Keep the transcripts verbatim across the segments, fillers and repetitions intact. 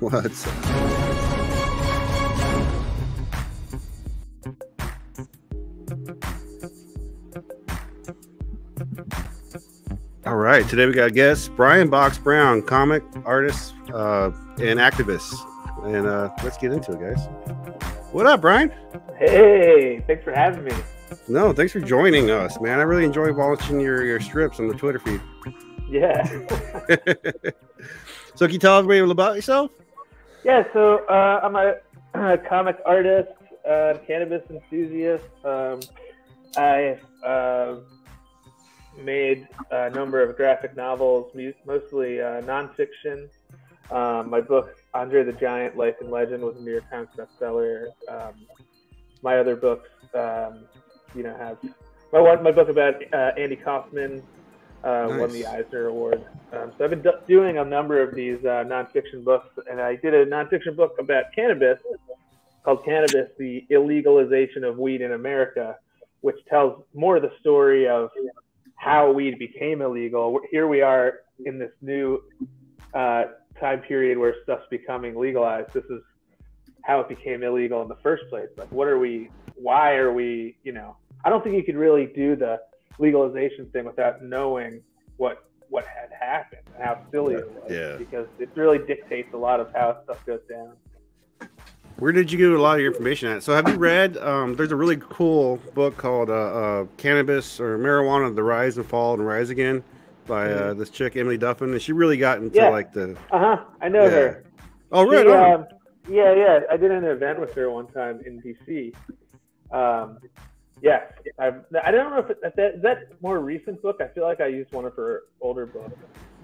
What's up? All right, today we got a guest, Brian Box Brown, comic, artist, uh, and activist. And uh, let's get into it, guys. What up, Brian? Hey, thanks for having me. No, thanks for joining us, man. I really enjoy watching your, your strips on the Twitter feed. Yeah. So can you tell everybody about yourself? Yeah, so uh, I'm a, a comic artist, uh, cannabis enthusiast. Um, I've uh, made a number of graphic novels, mostly uh, nonfiction. Um, my book, Andre the Giant, Life and Legend, was a New York Times bestseller. Um, my other books, um, you know, have my one, my book about uh, Andy Kaufman uh, nice. won the Eisner Award. Um, so I've been do doing a number of these uh, nonfiction books, and I did a nonfiction book about cannabis called "Cannabis: The Illegalization of Weed in America," which tells more of the story of how weed became illegal. Here we are in this new uh, time period where stuff's becoming legalized. This is how it became illegal in the first place. Like, what are we, why are we, you know, I don't think you could really do the legalization thing without knowing what, what had happened and how silly it was, yeah. because it really dictates a lot of how stuff goes down. Where did you get a lot of your information at? So have you read, um, there's a really cool book called uh, uh, Cannabis or Marijuana, The Rise and Fall and Rise Again by uh, mm-hmm. this chick, Emily Duffin. And she really got into yeah. like the... Uh-huh, I know yeah. her. Oh, right she, on. Um, Yeah, yeah. I did an event with her one time in D C. Um, yeah, I've, I don't know if it, that that more recent book. I feel like I used one of her older books.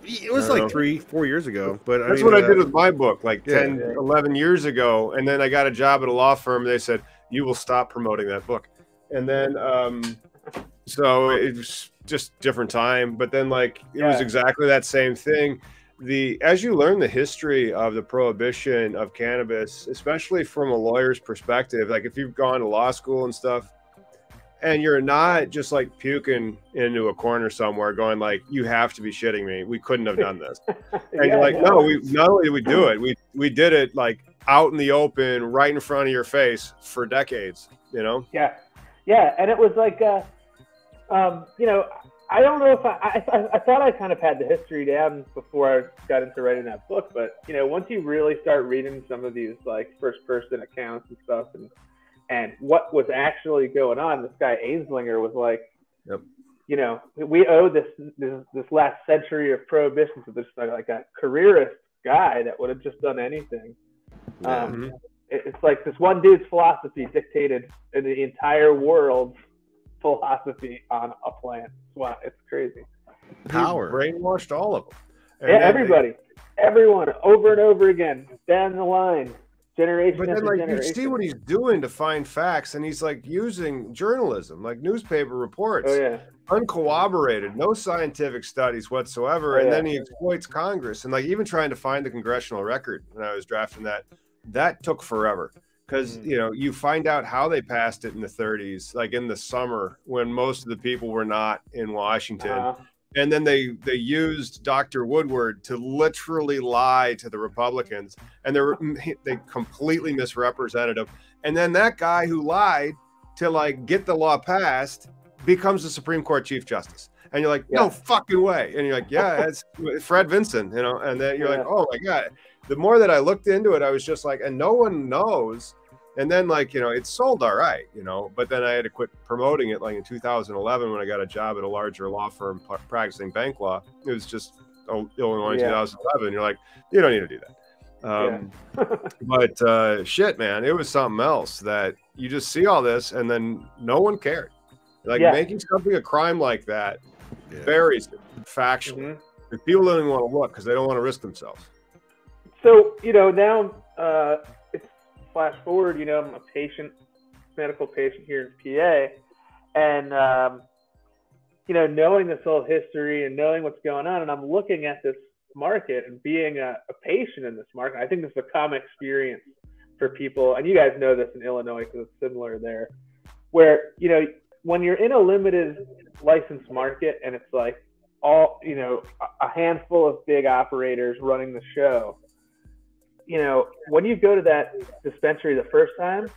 It was like know. three, four years ago. But that's I mean, what uh, I did with my book, like yeah, ten, yeah. eleven years ago. And then I got a job at a law firm. They said you will stop promoting that book. And then um, so it was just different time. But then like it yeah. was exactly that same thing. The as you learn the history of the prohibition of cannabis, especially from a lawyer's perspective, like if you've gone to law school and stuff, and you're not just like puking into a corner somewhere going like, you have to be shitting me, we couldn't have done this. And yeah, you're like, no, we not only did we do it, we we did it like out in the open, right in front of your face for decades, you know? Yeah. Yeah. And it was like uh um, you know, I don't know if I, I, I thought I kind of had the history down before I got into writing that book, but you know, once you really start reading some of these like first person accounts and stuff and, and what was actually going on, this guy Ainslinger was like, yep. you know, we owe this, this, this last century of prohibition to this like a careerist guy that would have just done anything. Yeah. Um, it, it's like this one dude's philosophy dictated the entire world's philosophy on a plant. Wow, it's crazy. Power brainwashed all of them. And yeah, everybody, they, everyone, over and over again, down the line, generation. But then, like, generation. You see what he's doing to find facts, and he's like using journalism, like newspaper reports, oh, yeah. uncorroborated, no scientific studies whatsoever, oh, and yeah. then he exploits Congress. And like, even trying to find the congressional record when I was drafting that, that took forever. Because, you know, you find out how they passed it in the thirties, like in the summer when most of the people were not in Washington. Uh-huh. And then they, they used Doctor Woodward to literally lie to the Republicans. And they were, they completely misrepresented him. And then that guy who lied to, like, get the law passed becomes the Supreme Court Chief Justice. And you're like, yeah. no fucking way. And you're like, yeah, it's Fred Vinson, you know. And then you're yeah. like, oh, my God. The more that I looked into it, I was just like, and no one knows. And then, like, you know, it sold all right, you know, but then I had to quit promoting it like in two thousand eleven when I got a job at a larger law firm practicing bank law. It was just Illinois yeah. two thousand eleven. You're like, you don't need to do that. Um, yeah. But uh, shit, man, it was something else that you just see all this and then no one cared. Like yeah. making something a crime like that yeah. varies factually. Mm-hmm. And people don't even want to look because they don't want to risk themselves. So, you know, now uh, it's flash forward, you know, I'm a patient, medical patient here in P A. And, um, you know, knowing this whole history and knowing what's going on, and I'm looking at this market and being a, a patient in this market, I think this is a common experience for people. And you guys know this in Illinois because it's similar there, where, you know, when you're in a limited license market and it's like all, you know, a handful of big operators running the show. You know, when you go to that dispensary the first time,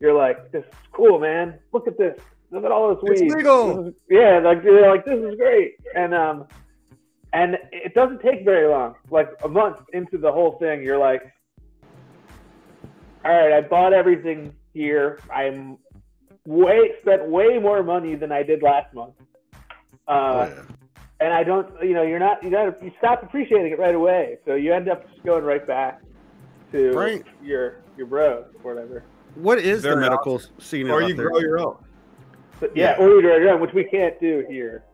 you're like, this is cool, man. Look at this. Look at all this weed. It's legal. This is, yeah, like, you're like, this is great. And um, and it doesn't take very long. Like a month into the whole thing, you're like, all right, I bought everything here. I'm way spent way more money than I did last month. Uh, oh, yeah. And I don't, you know, you're not, you got you stop appreciating it right away. So you end up just going right back to right. your your bro or whatever. What is Very the medical awesome. Scene? Or you there? Grow your own. So, yeah, yeah, or you grow your own, which we can't do here.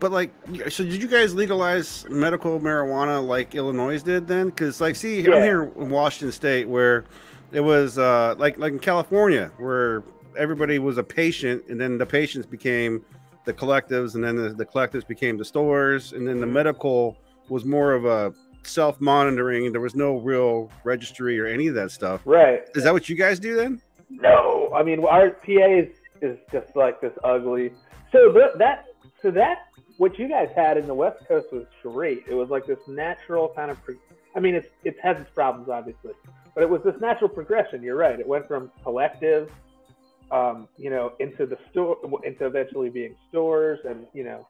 But like, so did you guys legalize medical marijuana like Illinois did then? Because like, see, yeah. I'm here in Washington State where it was uh, like like in California where everybody was a patient, and then the patients became the collectives, and then the, the collectives became the stores, and then the medical was more of a self-monitoring. There was no real registry or any of that stuff. Right. Is that what you guys do then? No, I mean our P A is, is just like this ugly. So that so that what you guys had in the West Coast was great. It was like this natural kind of. Pre I mean, it's it has its problems obviously, but it was this natural progression. You're right. It went from collective. Um, you know, into the store, into eventually being stores, and you know,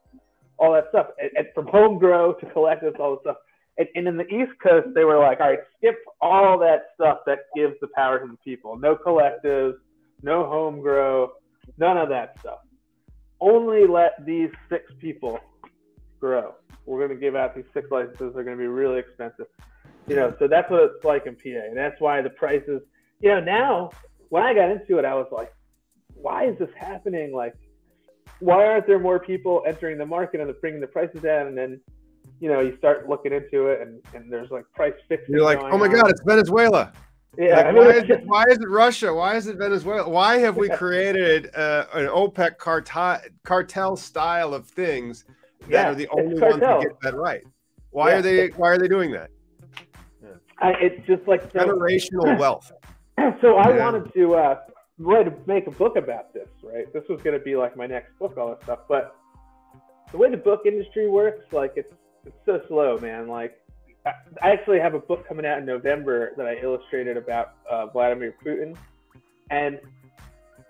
all that stuff. And, and from home grow to collectives, all the stuff. And, and in the East Coast, they were like, all right, skip all that stuff that gives the power to the people. No collectives, no home grow, none of that stuff. Only let these six people grow. We're going to give out these six licenses. They're going to be really expensive, you know. So that's what it's like in P A, and that's why the prices. You know, now when I got into it, I was like, why is this happening? Like, why aren't there more people entering the market and they're bringing the prices down? And then, you know, you start looking into it, and, and there's like price fixing. You're like, oh my God, it's Venezuela. Yeah. Like, I mean, why, is it, why is it Russia? Why is it Venezuela? Why have we created uh, an OPEC cartel, cartel style of things that yeah, are the only ones that get that right? Why yeah, are they? Why are they doing that? Yeah. I, it's just like generational wealth. So I yeah. wanted to. Uh, Way to make a book about this, right? This was going to be like my next book, all that stuff. But the way the book industry works, like it's it's so slow, man. Like I, I actually have a book coming out in November that I illustrated about uh, Vladimir Putin, and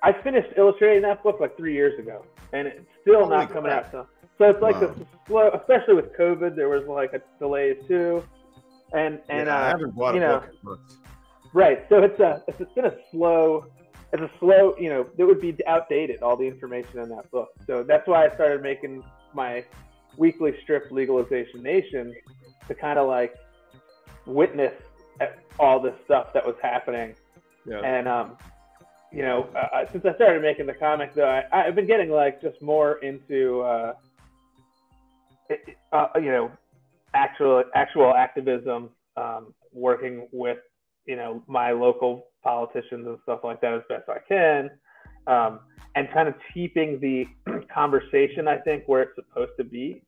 I finished illustrating that book like three years ago, and it's still Holy not coming crap. Out. So, so it's like wow. this slow, especially with COVID. There was like a delay too, and and yeah, uh, I haven't bought you a know, book. Right. So it's a it's, it's been a slow. It's a slow, you know, it would be outdated, all the information in that book. So that's why I started making my weekly strip, Legalization Nation, to kind of like witness all this stuff that was happening. Yeah. And, um, you know, uh, since I started making the comic, though, I, I've been getting like just more into, uh, it, uh, you know, actual actual activism, um, working with, you know, my local politicians and stuff like that as best I can, um, and kind of keeping the conversation, I think, where it's supposed to be.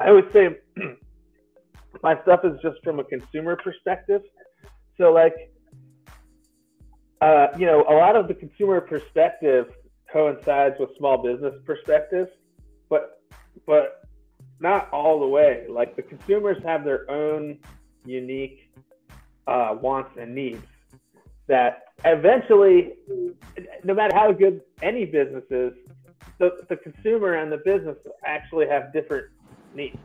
I would say my stuff is just from a consumer perspective. So like, uh, you know, a lot of the consumer perspective coincides with small business perspective, but, but not all the way. Like the consumers have their own unique uh, wants and needs. That eventually, no matter how good any business is, the, the consumer and the business actually have different needs.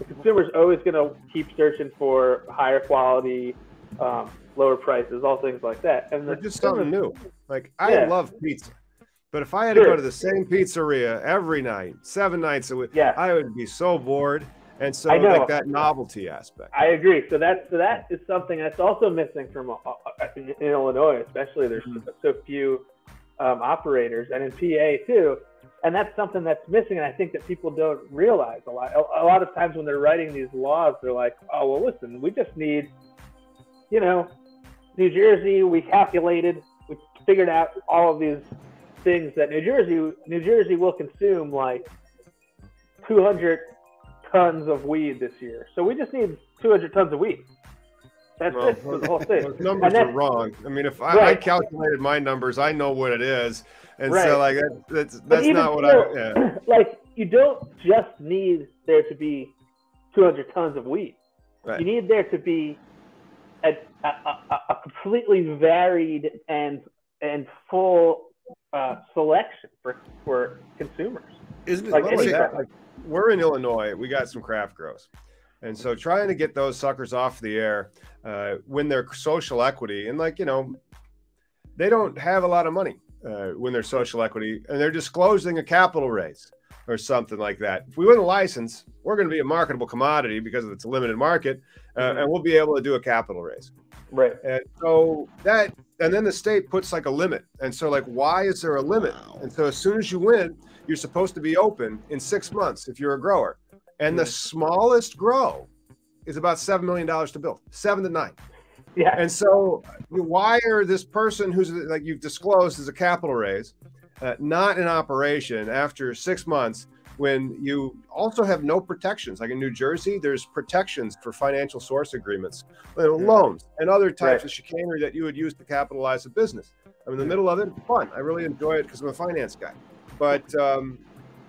The consumer is always going to keep searching for higher quality, um, lower prices, all things like that. And the just something new. Like I yeah. love pizza, but if I had sure. to go to the same pizzeria every night, seven nights a week, yeah. I would be so bored. And so, like that novelty aspect. I agree. So that so that is something that's also missing from uh, in Illinois, especially. There's mm-hmm. so few um, operators, and in P A too. And that's something that's missing. And I think that people don't realize a lot. A, a lot of times when they're writing these laws, they're like, "Oh well, listen, we just need, you know, New Jersey. We calculated, we figured out all of these things that New Jersey, New Jersey will consume like two hundred." Tons of weed this year, so we just need two hundred tons of weed. That's well, it. The whole thing. Those numbers are wrong. I mean, if I, right. I calculated my numbers, I know what it is, and right. so like that, that's that's not what I. Yeah. Like you don't just need there to be two hundred tons of weed. Right. You need there to be a, a, a, a completely varied and and full uh, selection for, for consumers. Isn't it like, let me say, like, we're in Illinois. We got some craft grows. And so trying to get those suckers off the air uh, when they're social equity and like, you know, they don't have a lot of money uh, when they're social equity and they're disclosing a capital raise or something like that. If we win a license, we're going to be a marketable commodity because it's a limited market uh, and we'll be able to do a capital raise. Right. And so that, and then the state puts like a limit. And so like, why is there a limit? Wow. And so as soon as you win, you're supposed to be open in six months if you're a grower. And the smallest grow is about seven million dollars to build, seven to nine. Yeah. And so why are this person who's like you've disclosed as a capital raise, uh, not in operation after six months when you also have no protections? Like in New Jersey, there's protections for financial source agreements, loans and other types right. of chicanery that you would use to capitalize a business. I'm in the middle of it, fun. I really enjoy it because I'm a finance guy. But, um,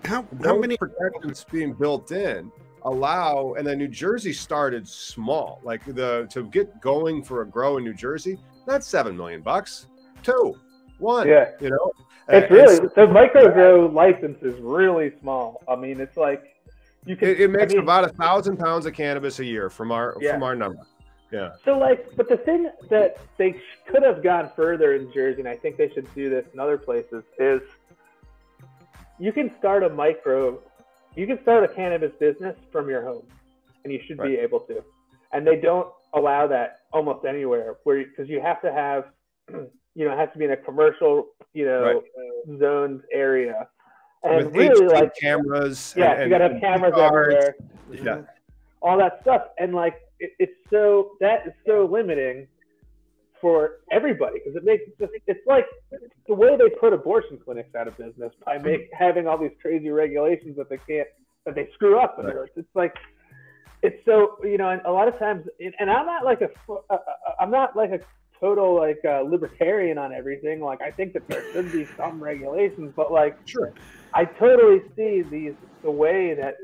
How, how many protections being built in allow, and then New Jersey started small, like the to get going for a grow in New Jersey, that's seven million bucks, two, one, yeah, you know, it's uh, really so, the micro grow license is really small. I mean, it's like you can. It, it makes I mean, about a thousand pounds of cannabis a year from our yeah. from our number, yeah. So like, but the thing that they could have gone further in Jersey, and I think they should do this in other places, is. You can start a micro, you can start a cannabis business from your home, and you should right. be able to. And they don't allow that almost anywhere, where because you have to have, you know, it has to be in a commercial, you know, right. uh, zoned area. And with really, like cameras, yeah, and, you gotta have cameras everywhere, yeah, all that stuff. And like, it, it's so that is so limiting for everybody, because it makes just, it's like the way they put abortion clinics out of business by make, having all these crazy regulations that they can't, that they screw up with. Right. It's like, it's so, you know, and a lot of times, and I'm not like a, I'm not like a total like a libertarian on everything. Like I think that there should be some regulations, but like, sure, I totally see these, the way that,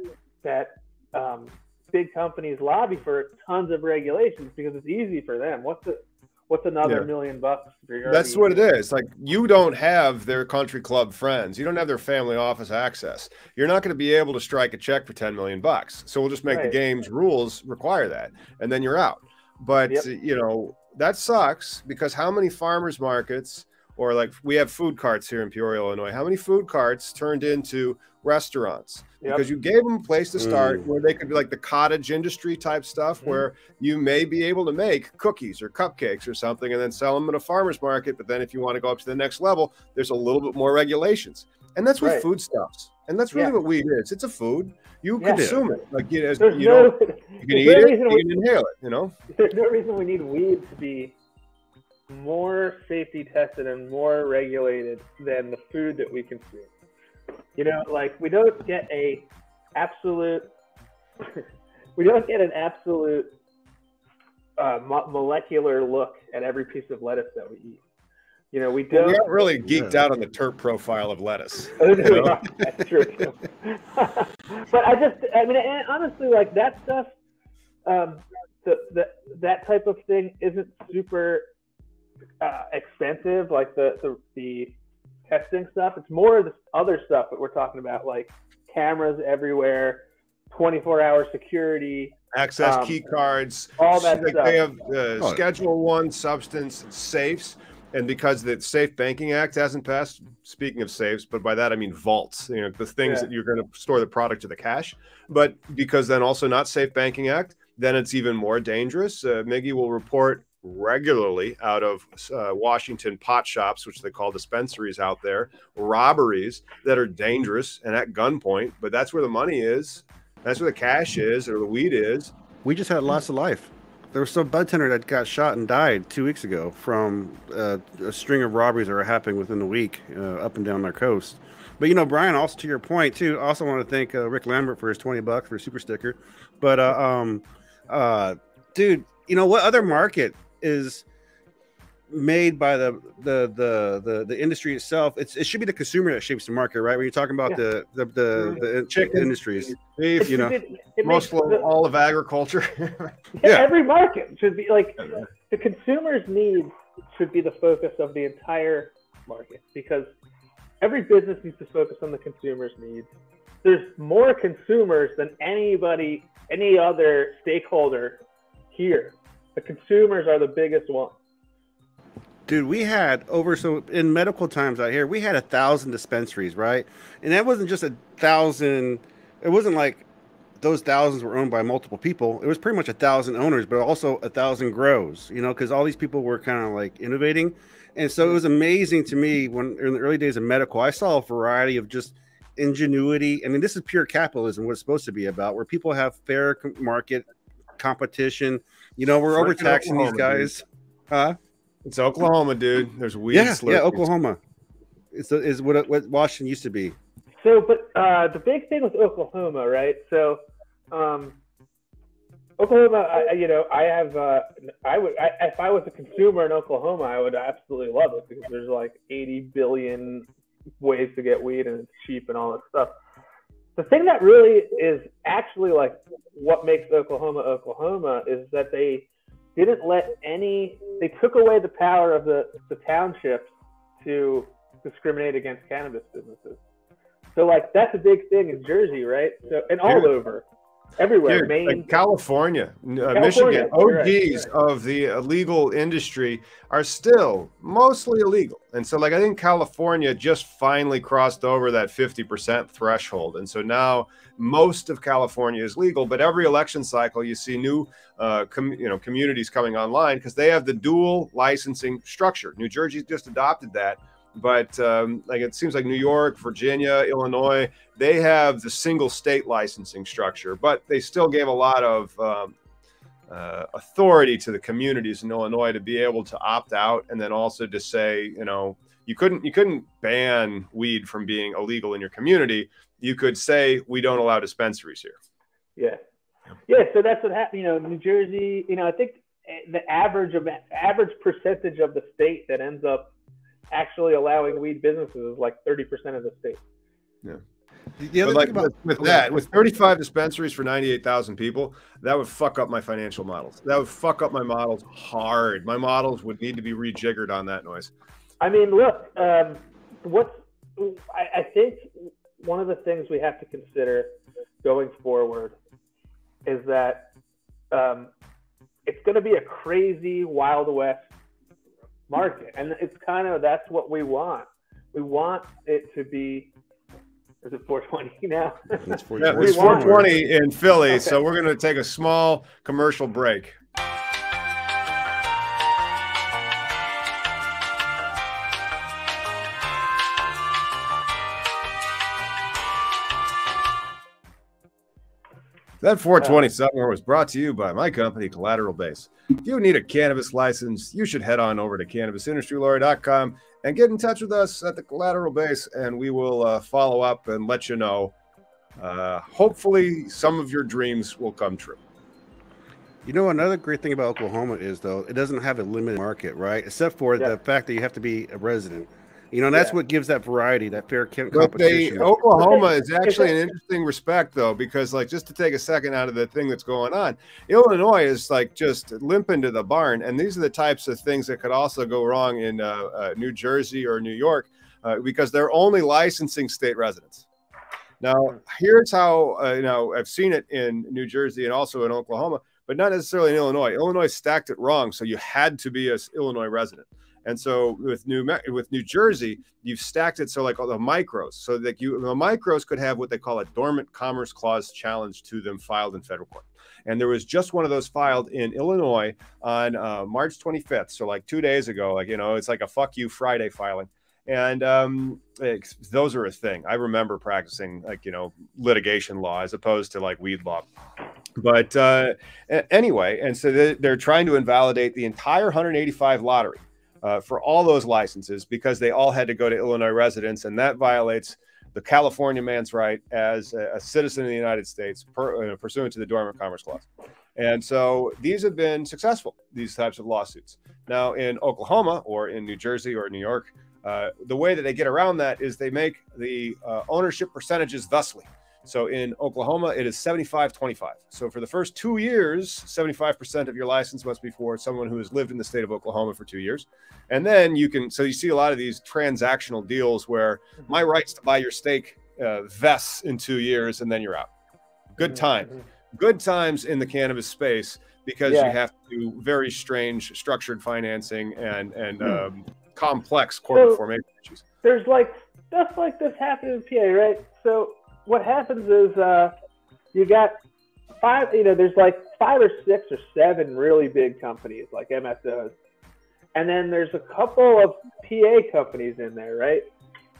that, um, big companies lobby for tons of regulations because it's easy for them. What's the, What's another yeah. million bucks? For That's what it is. Like you don't have their country club friends. You don't have their family office access. You're not going to be able to strike a check for ten million bucks. So we'll just make right. the game's rules require that. And then you're out. But yep. you know, that sucks because how many farmers markets or like we have food carts here in Peoria, Illinois, how many food carts turned into restaurants? Yep. Because you gave them a place to start mm. where they could be like the cottage industry type stuff mm. where you may be able to make cookies or cupcakes or something and then sell them at a farmer's market. But then if you want to go up to the next level, there's a little bit more regulations. And that's what right. foodstuffs. And that's really yeah. what weed is. It's a food. You yeah. consume it. Like you, as, you no, know, you can eat no it, you can inhale it, you know? There's no reason we need weed to be more safety tested and more regulated than the food that we consume. You know, like we don't get a absolute, we don't get an absolute uh, mo molecular look at every piece of lettuce that we eat. You know, we don't. Well, we're really geeked yeah. out on the terp profile of lettuce. Oh, no, you know? That's true. Too. But I just, I mean, and honestly, like that stuff, um, the, the that type of thing isn't super uh, expensive. Like the the the. testing stuff. It's more of the other stuff that we're talking about, like cameras everywhere, twenty-four hour security, access um, key cards, all that like stuff. They have uh, oh. Schedule One substance safes, and because the Safe Banking Act hasn't passed. Speaking of safes, but by that I mean vaults. You know, the things yeah. that you're going to store the product or the cash. But because then also not Safe Banking Act, then it's even more dangerous. Uh, Miggy will report regularly out of uh, Washington pot shops, which they call dispensaries out there, robberies that are dangerous and at gunpoint, but that's where the money is. That's where the cash is or the weed is. We just had loss of life. There was some budtender that got shot and died two weeks ago from uh, a string of robberies that were happening within the week uh, up and down their coast. But, you know, Brian, also to your point, too, also want to thank uh, Rick Lambert for his twenty bucks for a super sticker. But, uh, um, uh, dude, you know, what other market is made by the the the the, the industry itself. It's, it should be the consumer that shapes the market, right? When you're talking about yeah. the the the, the yeah. chicken it, industries, beef, you know, it, it most of, the, all of agriculture. yeah. Every market should be like yeah. the consumer's needs should be the focus of the entire market, because every business needs to focus on the consumer's needs. There's more consumers than anybody, any other stakeholder here. The consumers are the biggest one. Dude, we had over, so in medical times out here, we had a thousand dispensaries, right? And that wasn't just a thousand. It wasn't like those thousands were owned by multiple people. It was pretty much a thousand owners, but also a thousand grows, you know, because all these people were kind of like innovating. And so it was amazing to me when in the early days of medical, I saw a variety of just ingenuity. I mean, this is pure capitalism, what it's supposed to be about, where people have fair market competition. You know, we're overtaxing these guys. Huh? It's Oklahoma, dude. There's weed. Yeah, yeah, Oklahoma. It's is what, what Washington used to be. So, but uh, the big thing with Oklahoma, right? So, um, Oklahoma, I, you know, I have, uh, I would, I, if I was a consumer in Oklahoma, I would absolutely love it, because there's like eighty billion ways to get weed, and it's cheap and all that stuff. The thing that really is actually like what makes Oklahoma Oklahoma is that they didn't let any, they took away the power of the, the townships to discriminate against cannabis businesses. So like, that's a big thing in Jersey, right? So, and all Dude. over, everywhere. Dude, Maine, like California, California, Michigan, O Gs right, right. of the illegal industry are still mostly illegal. And so like, I think California just finally crossed over that fifty percent threshold. And so now most of California is legal, but every election cycle you see new uh, com you know, communities coming online because they have the dual licensing structure. New Jersey's just adopted that. But um, like it seems like New York, Virginia, Illinois, they have the single state licensing structure, but they still gave a lot of um, uh, authority to the communities in Illinois to be able to opt out, and then also to say, you know, you couldn't you couldn't ban weed from being illegal in your community. You could say we don't allow dispensaries here. Yeah, yeah. So that's what happened. You know, New Jersey. You know, I think the average of average percentage of the state that ends up actually allowing weed businesses is like thirty percent of the state. Yeah. The other like, thing about with that, with thirty-five dispensaries for ninety-eight thousand people, that would fuck up my financial models. That would fuck up my models hard. My models would need to be rejiggered on that noise. I mean, look, um, what's, I, I think one of the things we have to consider going forward is that um, it's going to be a crazy Wild West market, and it's kind of that's what we want. We want it to be. Is it four twenty now? It's four twenty, yeah, it's four twenty in Philly, okay. So we're going to take a small commercial break. That four twenty seminar was brought to you by my company, Collateral Base. If you need a cannabis license, you should head on over to cannabis industry lawyer dot com and get in touch with us at the Collateral Base, and we will uh, follow up and let you know. Uh, hopefully, some of your dreams will come true. You know, another great thing about Oklahoma is, though, it doesn't have a limited market, right? Except for yeah. the fact that you have to be a resident. You know, and that's yeah. what gives that variety, that fair competition. They, Oklahoma is actually an interesting respect, though, because, like, just to take a second out of the thing that's going on, Illinois is, like, just limping to the barn. And these are the types of things that could also go wrong in uh, uh, New Jersey or New York uh, because they're only licensing state residents. Now, here's how, uh, you know, I've seen it in New Jersey and also in Oklahoma, but not necessarily in Illinois. Illinois stacked it wrong, so you had to be an Illinois resident. And so with New with New Jersey, you've stacked it so like all the micros, so that you the micros could have what they call a dormant commerce clause challenge to them filed in federal court. And there was just one of those filed in Illinois on uh, March twenty-fifth, so like two days ago. Like you know, it's like a fuck you Friday filing, and um, it, those are a thing. I remember practicing like you know litigation law as opposed to like weed law. But uh, anyway, and so they, they're trying to invalidate the entire one hundred eighty-five lottery. Uh, for all those licenses, because they all had to go to Illinois residents, and that violates the California man's right as a, a citizen of the United States per, uh, pursuant to the Dormant Commerce Clause. And so these have been successful, these types of lawsuits. Now in Oklahoma or in New Jersey or New York, uh, the way that they get around that is they make the uh, ownership percentages thusly. So in Oklahoma, it is seventy-five twenty-five. So for the first two years, seventy-five percent of your license must be for someone who has lived in the state of Oklahoma for two years. And then you can, so you see a lot of these transactional deals where my rights to buy your steak uh, vests in two years and then you're out. Good time. Good times in the cannabis space because yeah. you have to do very strange structured financing and, and um, complex corporate so formation issues. There's like stuff like this happening in P A, right? So what happens is uh, you got five, you know, there's like five or six or seven really big companies like M S Os. And then there's a couple of P A companies in there, right?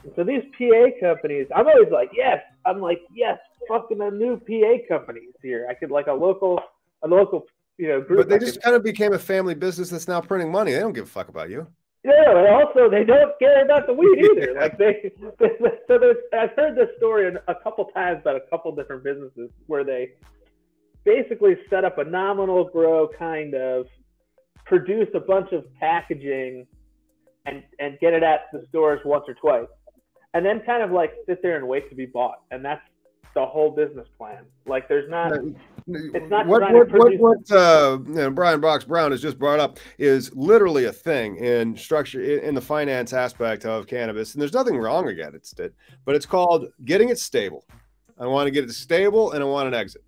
And so these P A companies, I'm always like, yes, I'm like, yes, fucking a new P A companies here. I could like a local, a local, you know, group. But they I just could, kind of became a family business that's now printing money. They don't give a fuck about you. Yeah, and also they don't care about the weed either. Like they, they so there's, I've heard this story a couple times about a couple different businesses where they basically set up a nominal grow, kind of produce a bunch of packaging and and get it at the stores once or twice, and then kind of like sit there and wait to be bought. And that's the whole business plan. Like there's not. It's not what what, what, what uh, you know, Brian Box Brown has just brought up is literally a thing in structure in the finance aspect of cannabis, and there's nothing wrong against it, but it's called getting it stable. I want to get it stable, and I want an exit.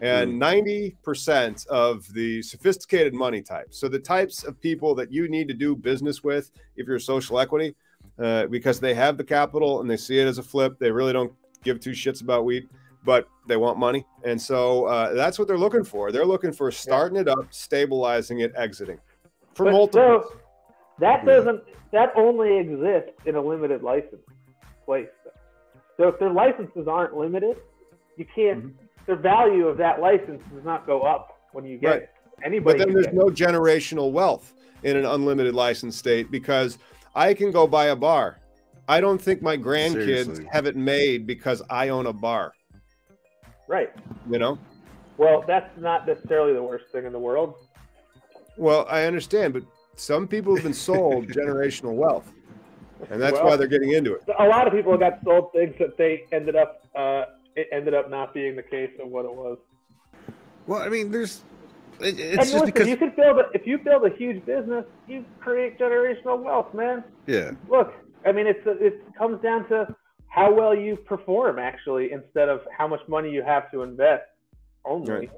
And ninety percent of the sophisticated money types, so the types of people that you need to do business with if you're social equity, uh, because they have the capital and they see it as a flip, they really don't give two shits about weed. But they want money. And so uh, that's what they're looking for. They're looking for starting it up, stabilizing it, exiting. For multiple. So that doesn't, that only exists in a limited license place. So if their licenses aren't limited, you can't, mm-hmm. their value of that license does not go up when you get right. it. Anybody but then there's no it. generational wealth in an unlimited license state because I can go buy a bar. I don't think my grandkids Seriously. have it made because I own a bar. Right. You know? Well, that's not necessarily the worst thing in the world. Well, I understand, but some people have been sold generational wealth, and that's well, why they're getting into it. A lot of people got sold things that they ended up, uh, it ended up not being the case of what it was. Well, I mean, there's, it, it's and just listen, because you can build a, if you build a huge business, you create generational wealth, man. Yeah. Look, I mean, it's, it comes down to how well you perform, actually, instead of how much money you have to invest only. Right.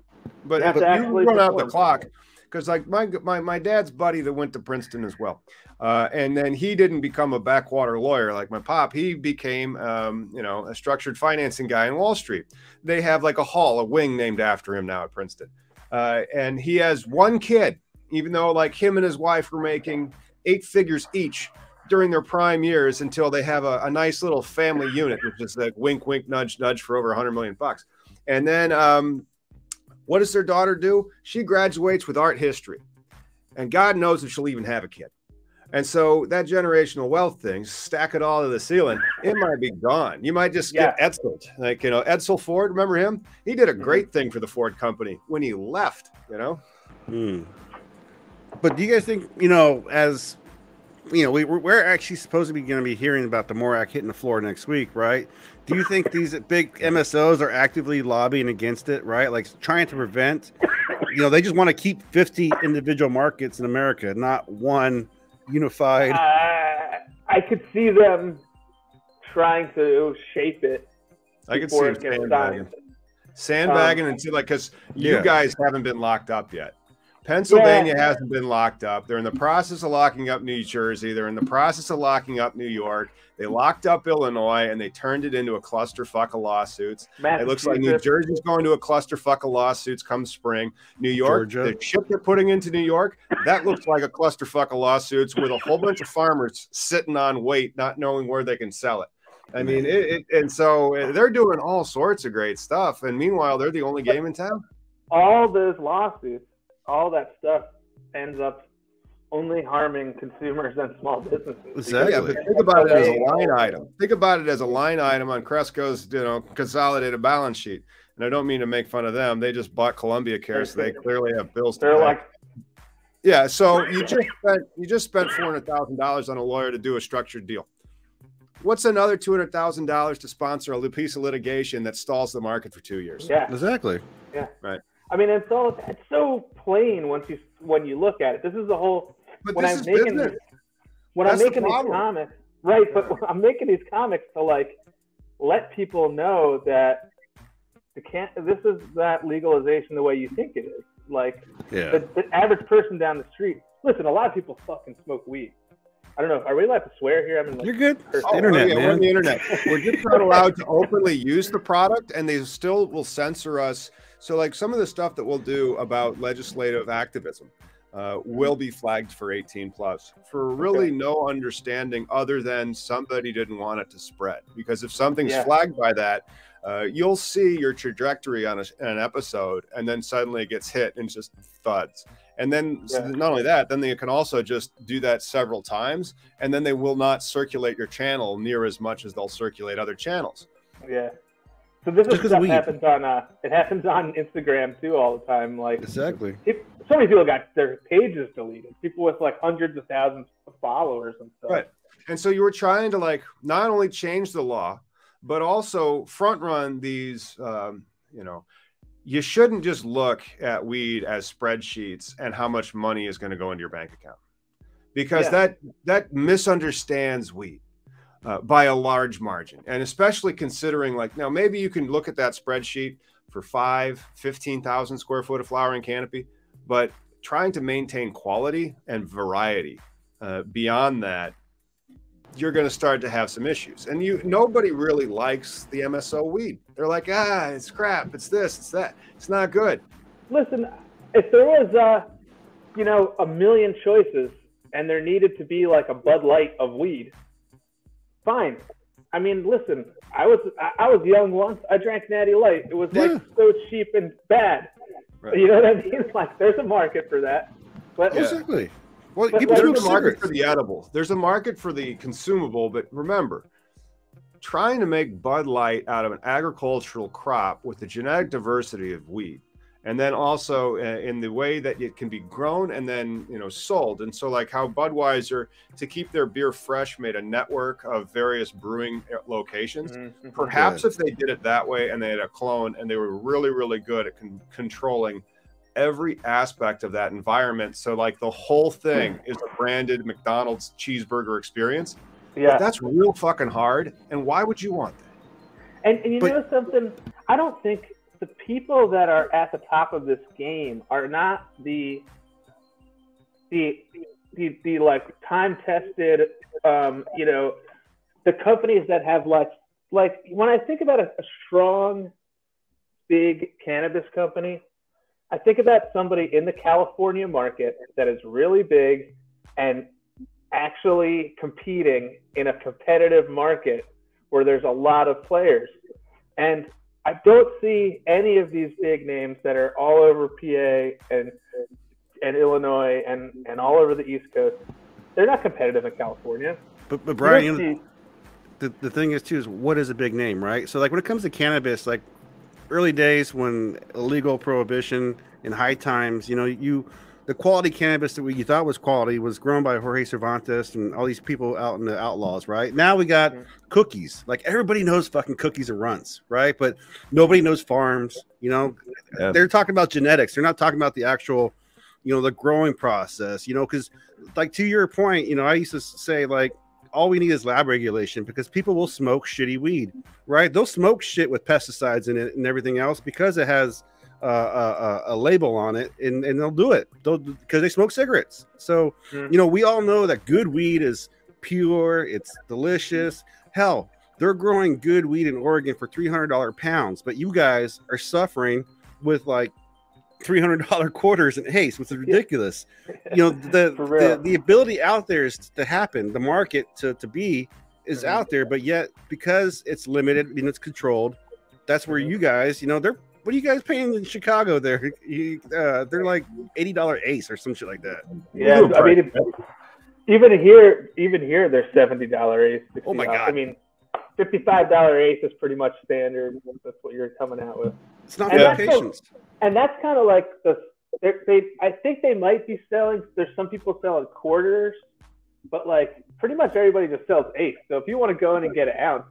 But you, but you run out the clock because, like, my, my my dad's buddy that went to Princeton as well, uh, and then he didn't become a backwater lawyer like my pop. He became, um, you know, a structured financing guy in Wall Street. They have like a hall, a wing named after him now at Princeton, uh, and he has one kid. Even though, like, him and his wife were making eight figures each during their prime years until they have a, a nice little family unit, which is like wink, wink, nudge, nudge for over a hundred million bucks. And then um, what does their daughter do? She graduates with art history, and God knows if she'll even have a kid. And so that generational wealth thing, stack it all to the ceiling, it might be gone. You might just yeah. get Edseled. Like, you know, Edsel Ford, remember him? He did a great thing for the Ford company when he left, you know? Mm. But do you guys think, you know, as, you know, we, we're actually supposed to be going to be hearing about the Morak hitting the floor next week, right? Do you think these big M S Os are actively lobbying against it, right? Like trying to prevent, you know, they just want to keep fifty individual markets in America, not one unified. Uh, I could see them trying to shape it. I could see it sandbagging, sandbagging um, until like, because you yeah. guys haven't been locked up yet. Pennsylvania yeah. hasn't been locked up. They're in the process of locking up New Jersey. They're in the process of locking up New York. They locked up Illinois, and they turned it into a clusterfuck of lawsuits. It looks like New Jersey's going to a clusterfuck of lawsuits come spring. New York, Georgia. The shit they're putting into New York, that looks like a clusterfuck of lawsuits with a whole bunch of farmers sitting on wait, not knowing where they can sell it. I mean, it, it, and so they're doing all sorts of great stuff. And meanwhile, they're the only game in town. All those lawsuits, all that stuff ends up only harming consumers and small businesses. Exactly. Yeah, but think about it as a line item. Think about it as a line item on Cresco's, you know, consolidated balance sheet. and I don't mean to make fun of them. They just bought Columbia Care, so they clearly have bills to pay. They're like, yeah. So you just spent you just spent four hundred thousand dollars on a lawyer to do a structured deal. What's another two hundred thousand dollars to sponsor a piece of litigation that stalls the market for two years? Yeah, exactly. Yeah, right. I mean, it's all it's so plain once you when you look at it. This is the whole. But when this I'm is making when That's I'm making the these comics, right? Yeah. But when I'm making these comics to like let people know that the can't. This is not legalization the way you think it is. Like yeah. the, the average person down the street. Listen, a lot of people fucking smoke weed. I don't know. Are we allowed to swear here? I mean, like, you're good. Oh, internet, oh, yeah, man. We're on the internet. We're just not allowed to openly use the product, and they still will censor us. So, like some of the stuff that we'll do about legislative activism uh, will be flagged for eighteen plus for really okay. no understanding other than somebody didn't want it to spread. Because if something's yeah. flagged by that, uh, you'll see your trajectory on a, an episode, and then suddenly it gets hit and it's just thuds. And then yeah. so not only that, then they can also just do that several times, and then they will not circulate your channel near as much as they'll circulate other channels. Yeah. So this just is stuff happens on uh, it happens on Instagram too all the time. Like exactly. If, so many people got their pages deleted. People with like hundreds of thousands of followers and stuff. Right. And so you were trying to like not only change the law, but also front run these. Um, you know. You shouldn't just look at weed as spreadsheets and how much money is going to go into your bank account, because yeah. that that misunderstands weed uh, by a large margin. And especially considering like now, maybe you can look at that spreadsheet for five, fifteen thousand square foot of flowering canopy, but trying to maintain quality and variety uh, beyond that, you're going to start to have some issues. And you nobody really likes the M S O weed. They're like, ah, it's crap. It's this, it's that. It's not good. Listen, if there was, uh, you know, a million choices and there needed to be like a Bud Light of weed, fine. I mean, listen, I was I, I was young once. I drank Natty Light. It was like yeah. so cheap and bad. Right. You know what I mean? Like there's a market for that. But yeah. Exactly. Well, but, there's like, a market for the edible. There's a market for the consumable, but remember, trying to make Bud Light out of an agricultural crop with the genetic diversity of wheat, and then also in the way that it can be grown and then you know sold. And so, like how Budweiser, to keep their beer fresh, made a network of various brewing locations. Mm-hmm. Perhaps yeah. if they did it that way and they had a clone and they were really, really good at con controlling. every aspect of that environment. So like the whole thing is a branded McDonald's cheeseburger experience. Yeah. But that's real fucking hard. And why would you want that? And, and you but, know something? I don't think the people that are at the top of this game are not the, the, the, the like time tested, um, you know, the companies that have like, like when I think about a, a strong, big cannabis company, I think about somebody in the California market that is really big and actually competing in a competitive market where there's a lot of players. And I don't see any of these big names that are all over P A and, and Illinois and, and all over the East Coast. They're not competitive in California. But, but Brian, you know, the, the thing is, too, is what is a big name, right? So, like, when it comes to cannabis, like, early days when illegal prohibition in high times, you know, you the quality cannabis that we you thought was quality was grown by Jorge Cervantes and all these people out in the outlaws, right? Now we got mm-hmm. Cookies. Like everybody knows fucking Cookies and Runs, right? But nobody knows farms, you know. Yeah. They're talking about genetics. They're not talking about the actual, you know, the growing process, you know, because like to your point, you know, I used to say like all we need is lab regulation because people will smoke shitty weed, right? They'll smoke shit with pesticides in it and everything else because it has uh, a, a label on it, and, and they'll do it they'll because they smoke cigarettes. So, mm. you know, we all know that good weed is pure. It's delicious. Hell, they're growing good weed in Oregon for three hundred dollars pounds, but you guys are suffering with like three hundred dollar quarters in haste, which is ridiculous. You know, the, the the ability out there is to happen. The market to, to be is mm-hmm. out there, but yet because it's limited and it's controlled, that's where you guys, you know, they're what are you guys paying in Chicago there? You, uh, they're like eighty dollar ace or some shit like that. Yeah, I mean, if, even here, even here, they're seventy dollar ace. Oh my god! I mean, fifty-five dollar ace is pretty much standard. That's what you're coming out with. It's not for yeah. patients. And that's kind of like the they. I think they might be selling. There's some people selling quarters, but like pretty much everybody just sells eighths. So if you want to go in and get an ounce,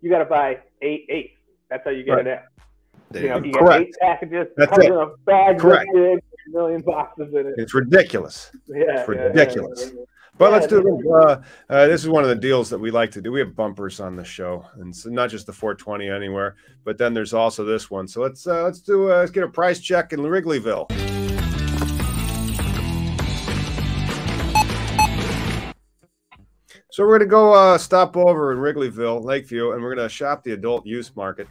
you got to buy eight eighths. That's how you get right. an ounce. You know, you Correct. Get eight packages. That's it. A bag Correct. With a million boxes in it. It's ridiculous. Yeah, it's ridiculous. Yeah, yeah, yeah. But yeah, let's do a uh, uh, this is one of the deals that we like to do. We have bumpers on the show, and so not just the four twenty anywhere, but then there's also this one. So let's uh, let's do uh, let's get a price check in Wrigleyville. So we're gonna go uh, stop over in Wrigleyville, Lakeview, and we're gonna shop the adult use market.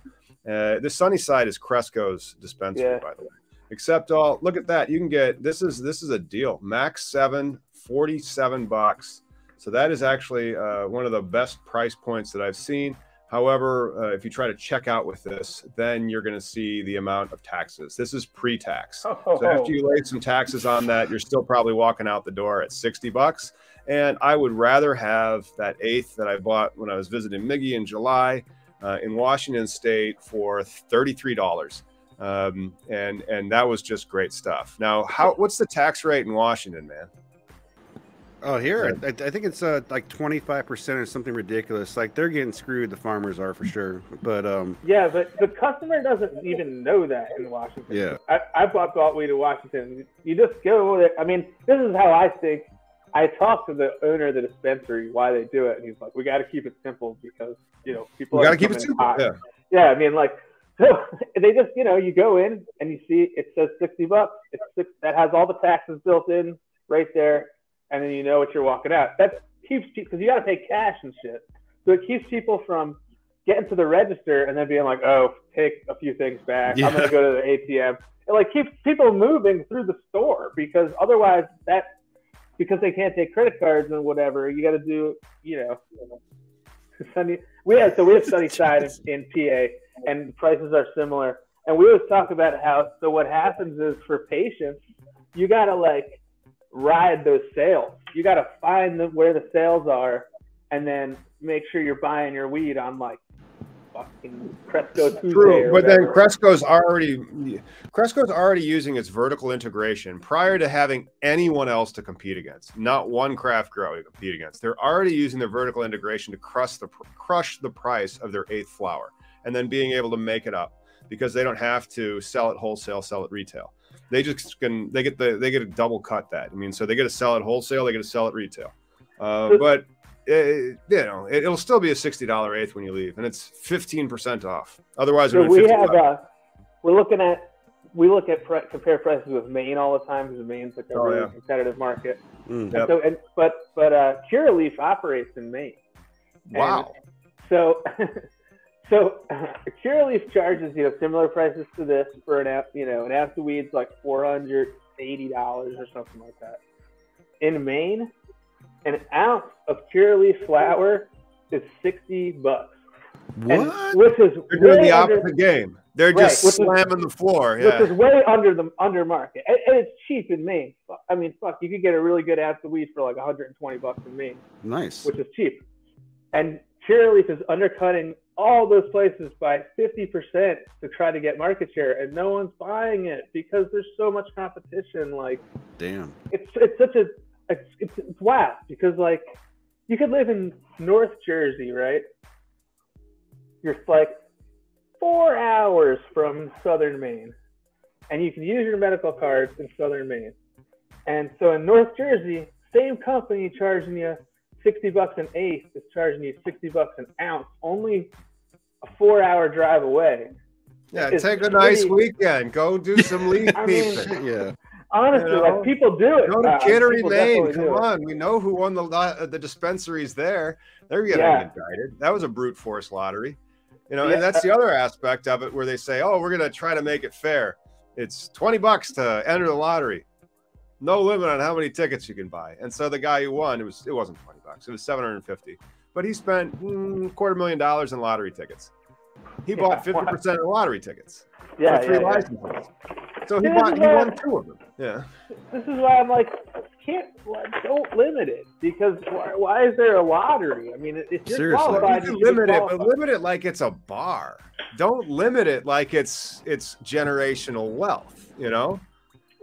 Uh, this Sunnyside is Cresco's dispensary, yeah. by the way. Except all look at that. You can get this is this is a deal. Max seven. forty-seven bucks. So that is actually uh, one of the best price points that I've seen. However, uh, if you try to check out with this, then you're going to see the amount of taxes. This is pre-tax. Oh. So after you lay some taxes on that, you're still probably walking out the door at sixty bucks. And I would rather have that eighth that I bought when I was visiting Miggy in July uh, in Washington State for thirty-three dollars. Um, and, and that was just great stuff. Now, how what's the tax rate in Washington, man? Oh, here, I, I think it's uh, like twenty-five percent or something ridiculous. Like they're getting screwed. The farmers are for sure. But um, yeah, but the customer doesn't even know that in Washington. Yeah, I, I bought Galtweed in Washington. You just go over there. I mean, this is how I think. I talked to the owner of the dispensary why they do it, and he's like, "We got to keep it simple because you know people got to keep it simple." Yeah. yeah, I mean, like so they just you know you go in and you see it says sixty bucks. It's six, that has all the taxes built in right there. And then you know what you're walking out. That keeps people, because you got to pay cash and shit. So it keeps people from getting to the register and then being like, oh, take a few things back. Yeah. I'm going to go to the A T M. It like keeps people moving through the store because otherwise that, because they can't take credit cards and whatever, you got to do, you know. Sunny, we have, so we have Sunnyside in, in P A and prices are similar. And we always talk about how, so what happens is for patients, you got to like, ride those sales. You got to find the, where the sales are and then make sure you're buying your weed on like fucking Cresco Tuesday. True, but then Cresco's already Cresco's already using its vertical integration prior to having anyone else to compete against. Not one craft grower to compete against. They're already using their vertical integration to crush the crush the price of their eighth flower and then being able to make it up because they don't have to sell it wholesale, sell it retail. They just can. They get the. They get a double cut that. I mean, so they get to sell at wholesale. They get to sell at retail. Uh, but it, you know, it, it'll still be a sixty dollar eighth when you leave, and it's fifteen percent off. Otherwise, so we have. Uh, we're looking at. We look at pre compare prices with Maine all the time because Maine's like a oh, really yeah. competitive market. Mm, and yep. So, and but but uh, Curaleaf operates in Maine. Wow. And so. So Curaleaf charges, you know, similar prices to this for an ounce, you know, an ounce of weed's like four hundred eighty dollars or something like that. In Maine, an ounce of Curaleaf flower is sixty bucks. What? And, which is They're doing the opposite under, game. They're just right, slamming is, the floor. Yeah. Which is way under the under market. And, and it's cheap in Maine. I mean, fuck, you could get a really good ounce of weed for like one hundred twenty bucks in Maine. Nice. Which is cheap. And Curaleaf is undercutting all those places by fifty percent to try to get market share, and no one's buying it because there's so much competition. Like, damn, it's it's such a it's, it's, it's wild because like you could live in North Jersey, right? You're like four hours from Southern Maine, and you can use your medical cards in Southern Maine. And so in North Jersey, same company charging you sixty bucks an eighth is charging you sixty bucks an ounce, only a four hour drive away. Yeah, it's take a shitty. nice weekend. Go do some leaf I mean, peeping. Yeah. Honestly, you know, like people do it. Go to Kittery, Maine. Come on. It. We know who won the uh, the dispensaries there. They're getting yeah. indicted. That was a brute force lottery. You know, yeah. and that's the other aspect of it where they say, oh, we're going to try to make it fair. It's twenty bucks to enter the lottery. No limit on how many tickets you can buy. And so the guy who won, it was it wasn't twenty bucks, it was seven hundred fifty. But he spent mm, quarter million dollars in lottery tickets. He yeah, bought fifty percent of the lottery tickets. Yeah, for three yeah, licenses. Yeah. So he, bought, he won I, two of them. Yeah. This is why I'm like, can't don't limit it because why, why is there a lottery? I mean, if you're seriously qualified, you limit it, but limit it like it's a bar. Don't limit it like it's it's generational wealth. You know,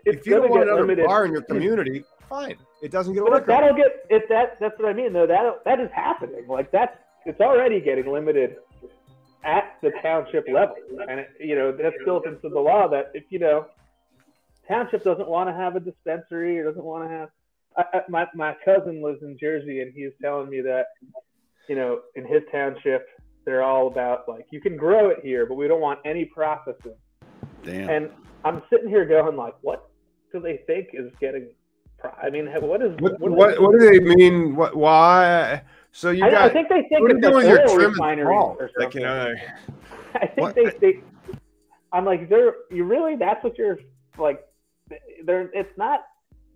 it's if you don't want another limited bar in your community, fine. It doesn't get. But that'll get if that. That's what I mean, though. That that is happening. Like that's it's already getting limited at the township level, and it, you know that's built into the law that if you know. Township doesn't want to have a dispensary or doesn't want to have I, I, my, my cousin lives in Jersey and he's telling me that, you know, in his township, they're all about like, you can grow it here, but we don't want any processing. Damn. And I'm sitting here going like, what do they think is getting, pro I mean, what is, what, what, what, what do they mean? What, why? So you I, got, I think they think it's a oil refinery or something. Like, you know, I think what? they think, I'm like, they're, you really, that's what you're like, There, it's not,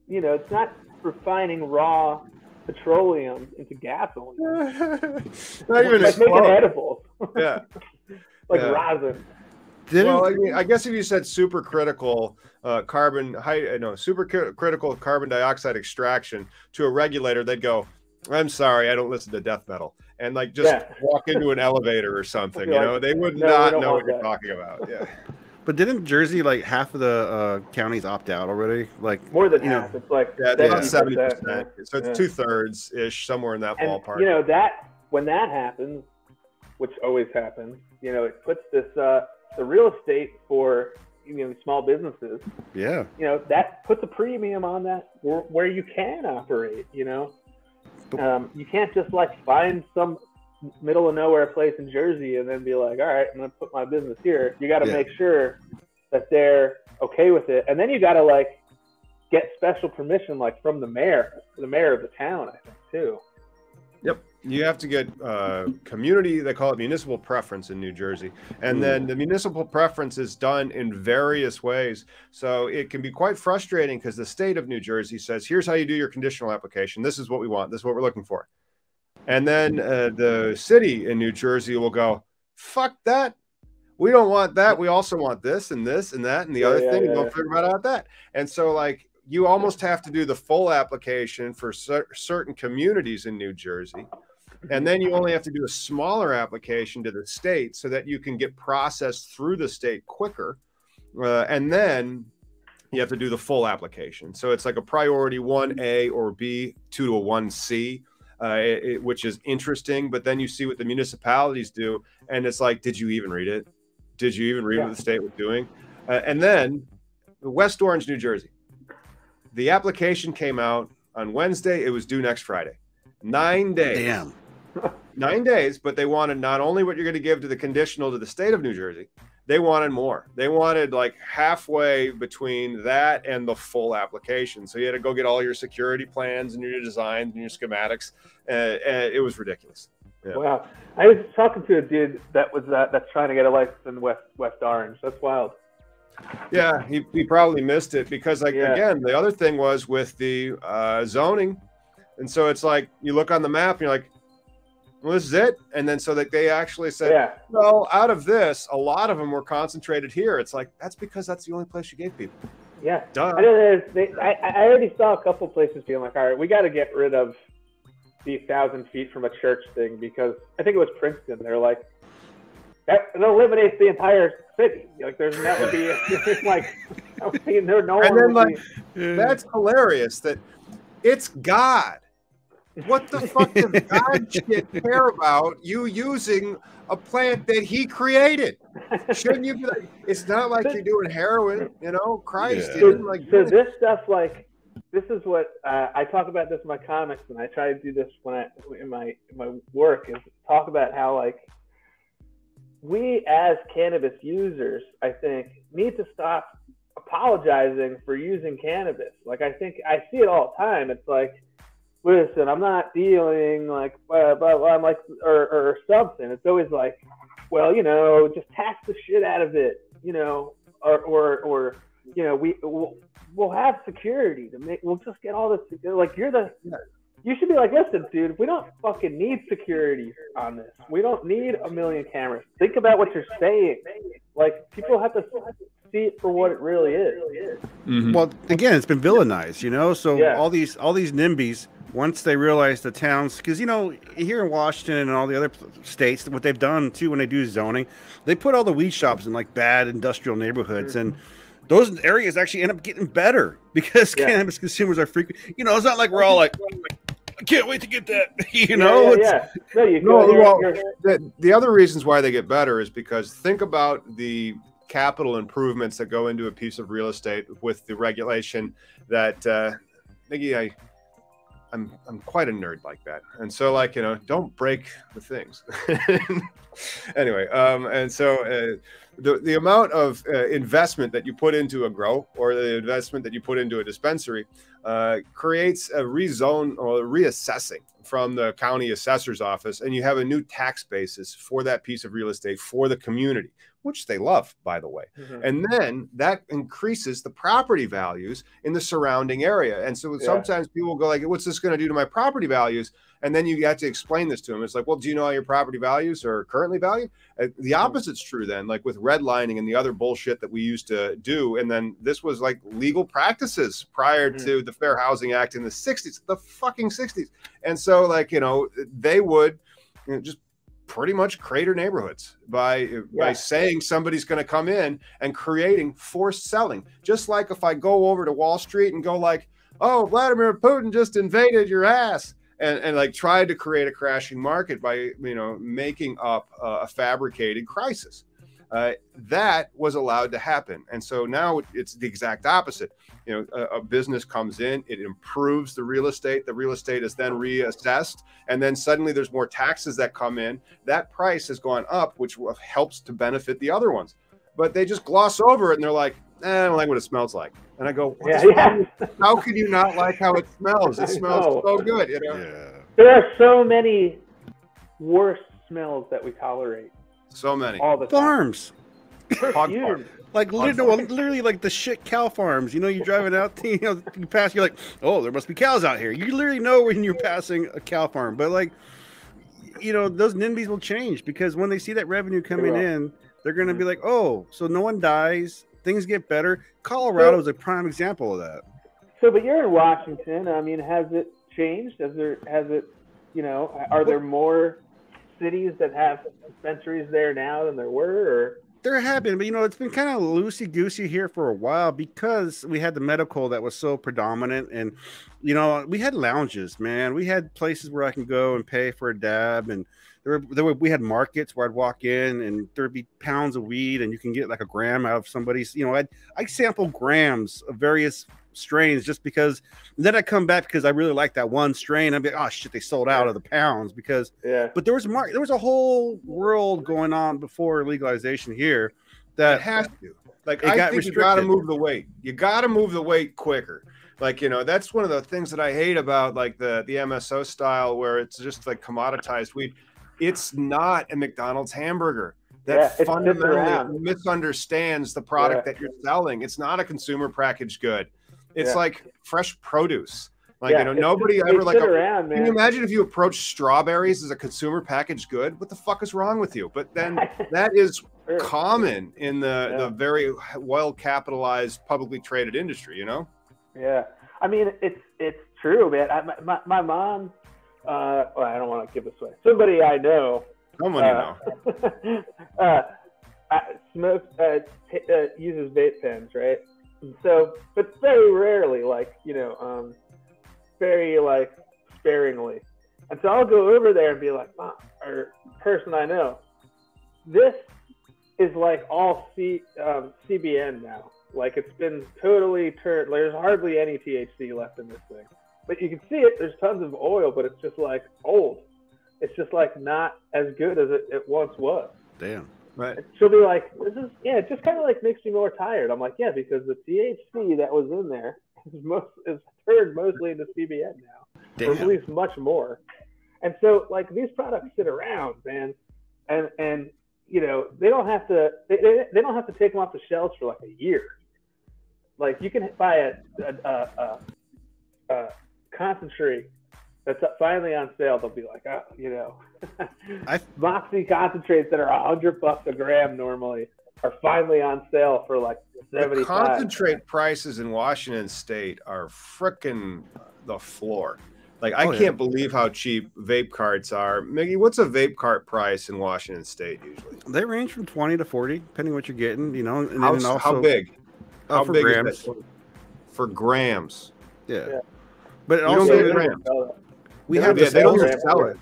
you know, it's not refining raw petroleum into gasoline. Not even like making edibles. Yeah, like yeah. rosin. Didn't well, I, mean, I guess if you said supercritical uh, carbon, high, no, supercritical carbon dioxide extraction to a regulator, they'd go, "I'm sorry, I don't listen to death metal," and like just yeah. walk into an elevator or something. You like, know, they would no, not know what that. you're talking about. Yeah. But didn't Jersey like half of the uh, counties opt out already? Like more than half. Know. It's like yeah, seventy percent. So it's yeah. two thirds ish, somewhere in that and, ballpark. You know that when that happens, which always happens, you know, it puts this uh, the real estate for you know small businesses. Yeah. You know that puts a premium on that where, where you can operate. You know, but, um, you can't just like find some middle of nowhere place in Jersey and then be like, all right, I'm gonna put my business here. You got to yeah. make sure that they're okay with it, and then you got to like get special permission, like from the mayor, the mayor of the town, I think too. Yep, you have to get uh, community. They call it municipal preference in New Jersey, and mm. then the municipal preference is done in various ways. So it can be quite frustrating because the state of New Jersey says, here's how you do your conditional application. This is what we want. This is what we're looking for. And then uh, the city in New Jersey will go, fuck that. We don't want that. We also want this and this and that and the yeah, other yeah, thing. Yeah, don't yeah. figure out that. And so, like, you almost have to do the full application for cer certain communities in New Jersey. And then you only have to do a smaller application to the state so that you can get processed through the state quicker. Uh, and then you have to do the full application. So it's like a priority one A or B, two to a one C. Uh, it, it, which is interesting, but then you see what the municipalities do, and it's like, did you even read it? Did you even read yeah. what the state was doing? Uh, and then West Orange, New Jersey. The application came out on Wednesday. It was due next Friday. Nine days. Damn. Nine days, but they wanted not only what you're going to give to the conditional to the state of New Jersey, they wanted more. They wanted like halfway between that and the full application. So you had to go get all your security plans and your designs and your schematics. Uh, and it was ridiculous. Yeah. Wow. I was talking to a dude that was uh, that's trying to get a license in West, West Orange. That's wild. Yeah, he, he probably missed it because, like, yeah. again, the other thing was with the uh, zoning. And so it's like you look on the map and you're like, well, this is it. And then so that they actually said, yeah. well, out of this, a lot of them were concentrated here. It's like, that's because that's the only place you gave people. Yeah. Duh. I, know they, I, I already saw a couple places being like, all right, we got to get rid of the thousand feet from a church thing because I think it was Princeton. They're like, that it eliminates the entire city. Like there's that would be like, that would be, there, no and then like, be. That's hilarious that it's God. What the fuck does God shit care about you using a plant that he created? Shouldn't you be like, it's not like you're doing heroin, you know? Christ. Yeah. So, like, so this stuff, like, this is what uh, I talk about this in my comics, and I try to do this when I in my in my work, is talk about how, like, we as cannabis users, I think, need to stop apologizing for using cannabis. Like, I think I see it all the time. It's like, listen, I'm not dealing like, blah, blah, blah, I'm like, or, or something. It's always like, well, you know, just tax the shit out of it, you know, or, or, or you know, we, we'll, we'll have security to make, we'll just get all this, like, you're the, you should be like, listen, dude, we don't fucking need security on this. We don't need a million cameras. Think about what you're saying. Like, people have to see it for what it really is. Mm-hmm. Well, again, it's been villainized, you know. So yeah. all these all these NIMBYs, once they realize the towns, because, you know, here in Washington and all the other states, what they've done too when they do zoning, they put all the weed shops in like bad industrial neighborhoods, mm-hmm. and those areas actually end up getting better because yeah. cannabis consumers are frequent. You know, it's not like we're all like, I can't wait to get that. You know, yeah, yeah, yeah. No, you no, well, the, the other reasons why they get better is because think about the capital improvements that go into a piece of real estate with the regulation that, uh, Mickey, I, I'm, I'm quite a nerd like that. And so, like, you know, don't break the things. Anyway. Um, and so uh, the, the amount of uh, investment that you put into a grow or the investment that you put into a dispensary uh, creates a rezone or a reassessing from the county assessor's office. And you have a new tax basis for that piece of real estate for the community, which they love, by the way. Mm-hmm. And then that increases the property values in the surrounding area. And so yeah. sometimes people go like, what's this going to do to my property values? And then you have to explain this to them. It's like, well, do you know how your property values are currently valued? The opposite's true then, like with redlining and the other bullshit that we used to do. And then this was like legal practices prior mm-hmm. to the Fair Housing Act in the sixties, the fucking sixties. And so like, you know, they would you know, just pretty much crater neighborhoods by yeah. by saying somebody's going to come in and creating forced selling. Just like if I go over to Wall Street and go like, oh, Vladimir Putin just invaded your ass. And, and like tried to create a crashing market by, you know, making up uh, a fabricated crisis. Uh, that was allowed to happen. And so now it's the exact opposite. You know, a, a business comes in, it improves the real estate. The real estate is then reassessed. And then suddenly there's more taxes that come in. That price has gone up, which helps to benefit the other ones. But they just gloss over it and they're like, eh, I don't like what it smells like. And I go, yeah, yeah. how could you not like how it smells? It smells so good. You know? Yeah. There are so many worse smells that we tolerate. So many. All the farms. Hog farms. Like literally, literally like the shit cow farms. You know, you're driving out, you know, you pass, you're like, oh, there must be cows out here. You literally know when you're passing a cow farm. But like, you know, those NIMBYs will change because when they see that revenue coming they're in, they're going to be like, oh, so no one dies. Things get better. Colorado is so, a prime example of that. So, but you're in Washington. I mean, has it changed? Has there, has it, you know, are there more cities that have dispensaries there now than there were? Or? There have been, but you know, it's been kind of loosey-goosey here for a while because we had the medical that was so predominant. And, you know, we had lounges, man. We had places where I can go and pay for a dab and, There were, there were, we had markets where I'd walk in and there'd be pounds of weed and you can get like a gram out of somebody's, you know, I'd, I'd sample grams of various strains just because then I come back because I really like that one strain. I'd be like, oh shit, they sold out of the pounds because, yeah. but there was a market, there was a whole world going on before legalization here that it has to, like, I think you got to move the weight. You got to move the weight quicker. Like, you know, that's one of the things that I hate about like the, the M S O style where it's just like commoditized weed. It's not a McDonald's hamburger that yeah, fundamentally misunderstands the product yeah. that you're selling. It's not a consumer packaged good. It's yeah. like fresh produce. Like, yeah, you know, nobody just, ever like, a, around, can you imagine if you approach strawberries as a consumer packaged good? What the fuck is wrong with you? But then that is common in the, yeah. the very well capitalized, publicly traded industry, you know? Yeah. I mean, it's, it's true, man. I, my, my mom, Uh, well, I don't want to give this away. Somebody I know, someone uh, you know, uh, I smoke, uh, t uh, uses vape pens, right? And so, but very rarely, like you know, um, very like sparingly. And so I'll go over there and be like, Mom, or person I know, this is like all C um, C B N now. Like it's been totally turned. Like, there's hardly any T H C left in this thing. But you can see it, there's tons of oil, but it's just like old. It's just like not as good as it, it once was. Damn. Right. And she'll be like, this is, yeah, it just kind of like makes me more tired. I'm like, yeah, because the T H C that was in there is, most, is turned mostly into C B N now. Damn. Or at least much more. And so like these products sit around, man. And, and you know, they don't have to, they, they don't have to take them off the shelves for like a year. Like you can buy a, a, a, a, a concentrate that's finally on sale. They'll be like, oh, you know, Moxie concentrates that are a hundred bucks a gram normally are finally on sale for like seventy-five. The concentrate prices in Washington State are frickin' the floor. Like, I oh, can't yeah. believe how cheap vape carts are. Miggy, what's a vape cart price in Washington State usually? They range from twenty to forty, depending on what you're getting, you know. And how, then also, how big? Uh, how for big grams. Is that? For grams. Yeah. yeah. But it you also don't get grams. We yeah, have yeah, they don't sell it.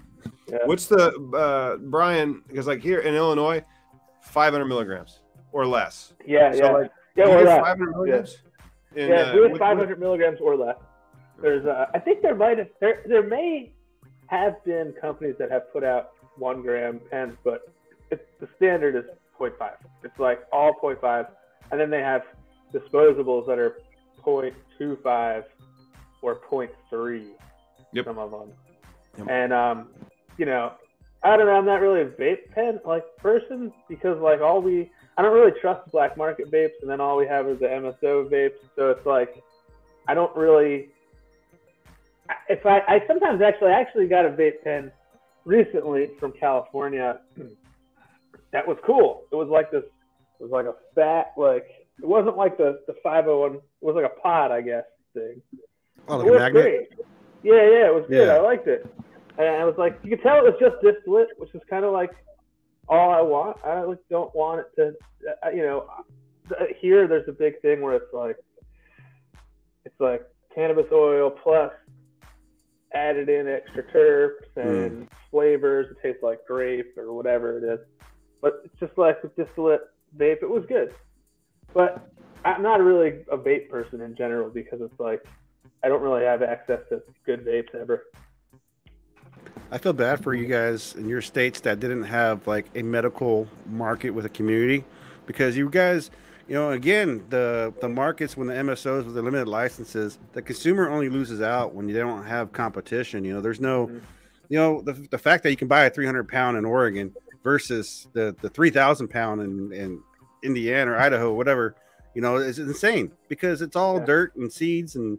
Yeah. What's the, uh, Brian, because like here in Illinois, five hundred milligrams or less. Yeah, so yeah. Like, yeah, or less. five hundred milligrams? Yeah, in, yeah uh, do it five hundred milligrams or less. There's, uh, I think there might have, there, there may have been companies that have put out one gram pens, but it's, the standard is zero point five. It's like all zero point five, and then they have disposables that are zero point two five or zero point three. Yep. Some of them, yep. and um, you know, I don't know. I'm not really a vape pen like person because like all we, I don't really trust black market vapes, and then all we have is the M S O vapes. So it's like, I don't really. If I, I sometimes actually I actually got a vape pen recently from California that was cool. It was like this, it was like a fat, like, it wasn't like the, the five oh one, it was like a pod, I guess, thing. Oh, like it a was magnet? Great. Yeah, yeah, it was yeah. good. I liked it. And I was like, you could tell it was just distillate, which is kind of like all I want. I like, don't want it to, you know, here there's a big thing where it's like, it's like cannabis oil plus added in extra terps and mm. flavors. It tastes like grape or whatever it is, but it's just like with distillate vape. It was good, but I'm not really a vape person in general because it's like I don't really have access to good vapes ever. I feel bad for you guys in your states that didn't have like a medical market with a community, because you guys, you know, again, the, the markets, when the M S Os with the limited licenses, the consumer only loses out when they don't have competition. You know, there's no, mm-hmm. you know, the, the fact that you can buy a three hundred pound in Oregon versus the, the three thousand pound in, in Indiana or Idaho, whatever, you know, it's insane because it's all yeah. dirt and seeds and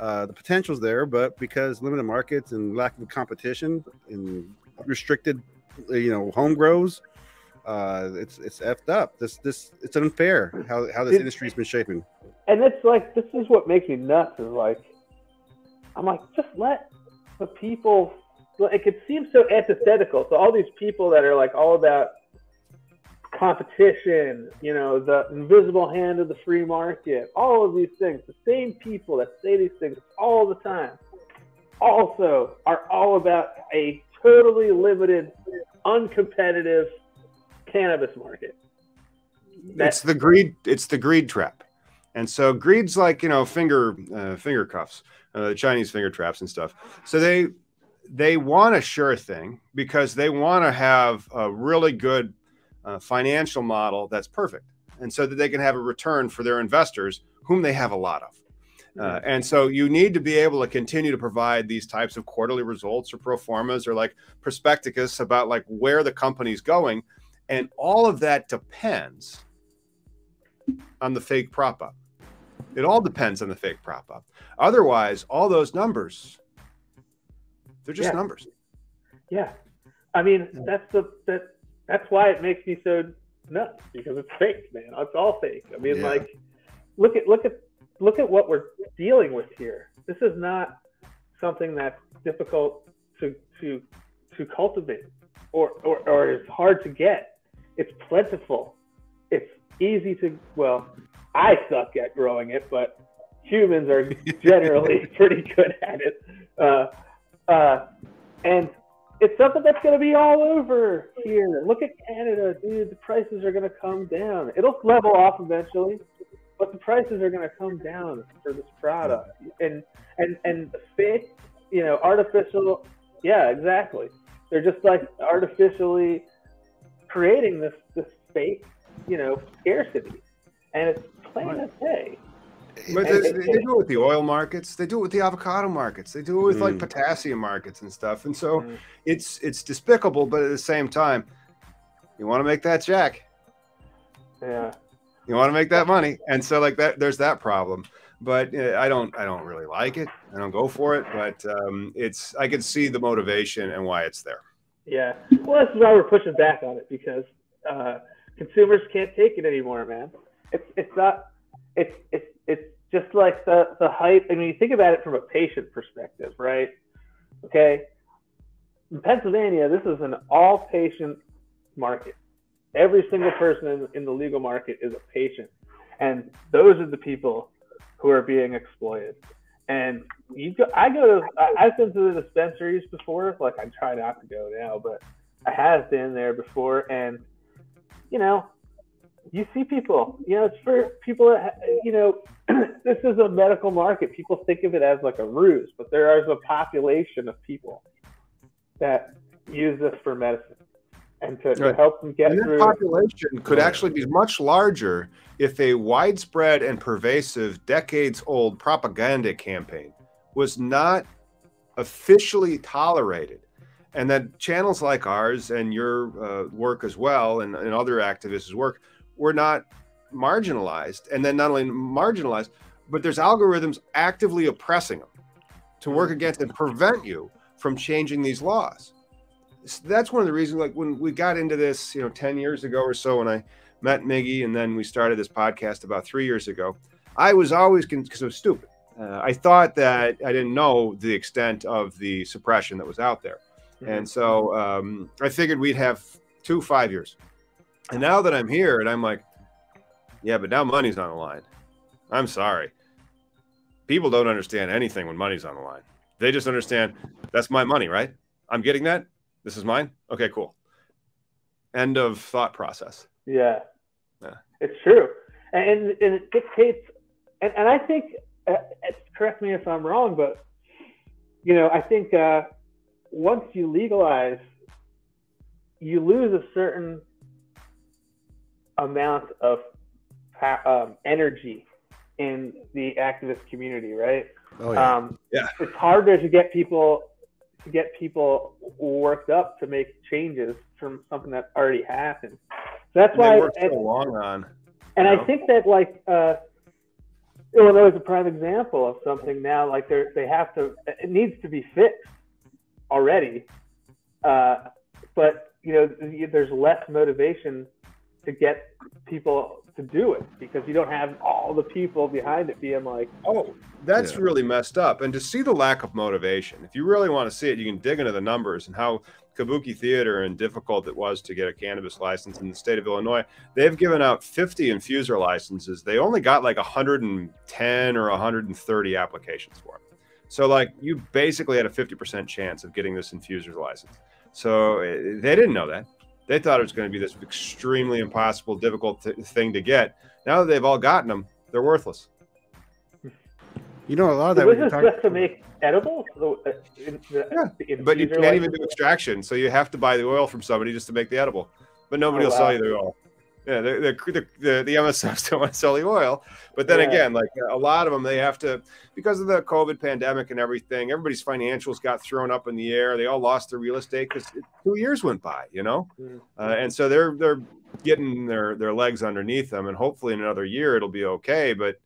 uh, the potential's there. But because limited markets and lack of competition and restricted, you know, home grows, uh it's it's effed up. This this it's unfair how, how this industry's been shaping, and it's like this is what makes me nuts is like I'm like, just let the people, like it seems so antithetical. So all these people that are like all about competition, you know, the invisible hand of the free market, all of these things, the same people that say these things all the time also are all about a totally limited, uncompetitive cannabis market. That's it's the greed. It's the greed trap. And so greed's like, you know, finger, uh, finger cuffs, uh, Chinese finger traps and stuff. So they, they want a sure thing because they want to have a really good uh, financial model that's perfect. And so that they can have a return for their investors, whom they have a lot of. Uh, and so you need to be able to continue to provide these types of quarterly results or pro formas or like prospectus about like where the company's going. And all of that depends on the fake prop up. It all depends on the fake prop up. Otherwise, all those numbers, they're just yeah. numbers. Yeah. I mean, that's the that that's why it makes me so nuts, because it's fake, man. It's all fake. I mean, yeah. like look at look at look at what we're dealing with here. This is not something that's difficult to to to cultivate or or, or is hard to get. It's plentiful. It's easy to, well, I suck at growing it, but humans are generally pretty good at it. Uh, uh, and it's something that's going to be all over here. Look at Canada, dude. The prices are going to come down. It'll level off eventually, but the prices are going to come down for this product. And, and, and the fake, you know, artificial, yeah, exactly. They're just like artificially creating this this fake, you know, scarcity, and it's plain as day. But they, they, they do it with the oil markets. They do it with the avocado markets. They do it with mm. like potassium markets and stuff. And so mm. it's it's despicable, but at the same time, you want to make that jack. Yeah. You want to make that money, and so like that, there's that problem. But uh, I don't I don't really like it. I don't go for it. But um, it's I can see the motivation and why it's there. Yeah, well, that's why we're pushing back on it, because uh, consumers can't take it anymore, man. It's it's not it's it's it's just like the the hype. I mean, you think about it from a patient perspective, right? Okay, in Pennsylvania, this is an all patient market. Every single person in, in the legal market is a patient, and those are the people who are being exploited. And you go, I go to, I've been to the dispensaries before. Like, I try not to go now, but I have been there before. And, you know, you see people, you know, it's for people that, you know, this is a medical market. People think of it as like a ruse, but there is a population of people that use this for medicine. And to, to help them get and through. That population could actually be much larger if a widespread and pervasive, decades-old propaganda campaign was not officially tolerated, and that channels like ours and your uh, work as well, and, and other activists' work, were not marginalized. And then not only marginalized, but there's algorithms actively oppressing them to work against and prevent you from changing these laws. So that's one of the reasons, like, when we got into this, you know, ten years ago or so, when I met Miggy, and then we started this podcast about three years ago, I was always, because I was stupid. Uh, I thought that I didn't know the extent of the suppression that was out there. Mm-hmm. And so um, I figured we'd have two, five years. And now that I'm here and I'm like, yeah, but now money's on the line. I'm sorry. People don't understand anything when money's on the line. They just understand that's my money, right? I'm getting that. This is mine? Okay, cool. End of thought process. Yeah. Yeah. It's true. And, and it dictates, and, and I think, uh, correct me if I'm wrong, but, you know, I think uh, once you legalize, you lose a certain amount of um, energy in the activist community, right? Oh, yeah. Um, yeah. It's harder to get people... to get people worked up to make changes from something that already happened. So that's why it works so long on. And I think that, like, uh, Illinois is a prime example of something now. Like, they they have to, it needs to be fixed already. Uh, but you know, there's less motivation to get people to do it because you don't have all the people behind it being like, oh, that's yeah. really messed up. And to see the lack of motivation, if you really want to see it, you can dig into the numbers and how Kabuki Theater and difficult it was to get a cannabis license in the state of Illinois. They've given out fifty infuser licenses. They only got like one hundred ten or one hundred thirty applications for it. So like, you basically had a fifty percent chance of getting this infuser license. So they didn't know that. They thought it was going to be this extremely impossible, difficult th thing to get. Now that they've all gotten them, they're worthless. You know, a lot of that. So was this just to make edibles? The, the, yeah. the but you can't even do extraction, so you have to buy the oil from somebody just to make the edible. But nobody oh, will wow. sell you the oil. Yeah, the the, the, the, the M S Fs don't want to sell you oil. But then yeah. again, like a lot of them, they have to, because of the COVID pandemic and everything, everybody's financials got thrown up in the air. They all lost their real estate because two years went by, you know? Mm-hmm. uh, and so they're they're getting their, their legs underneath them. And hopefully in another year, it'll be okay. But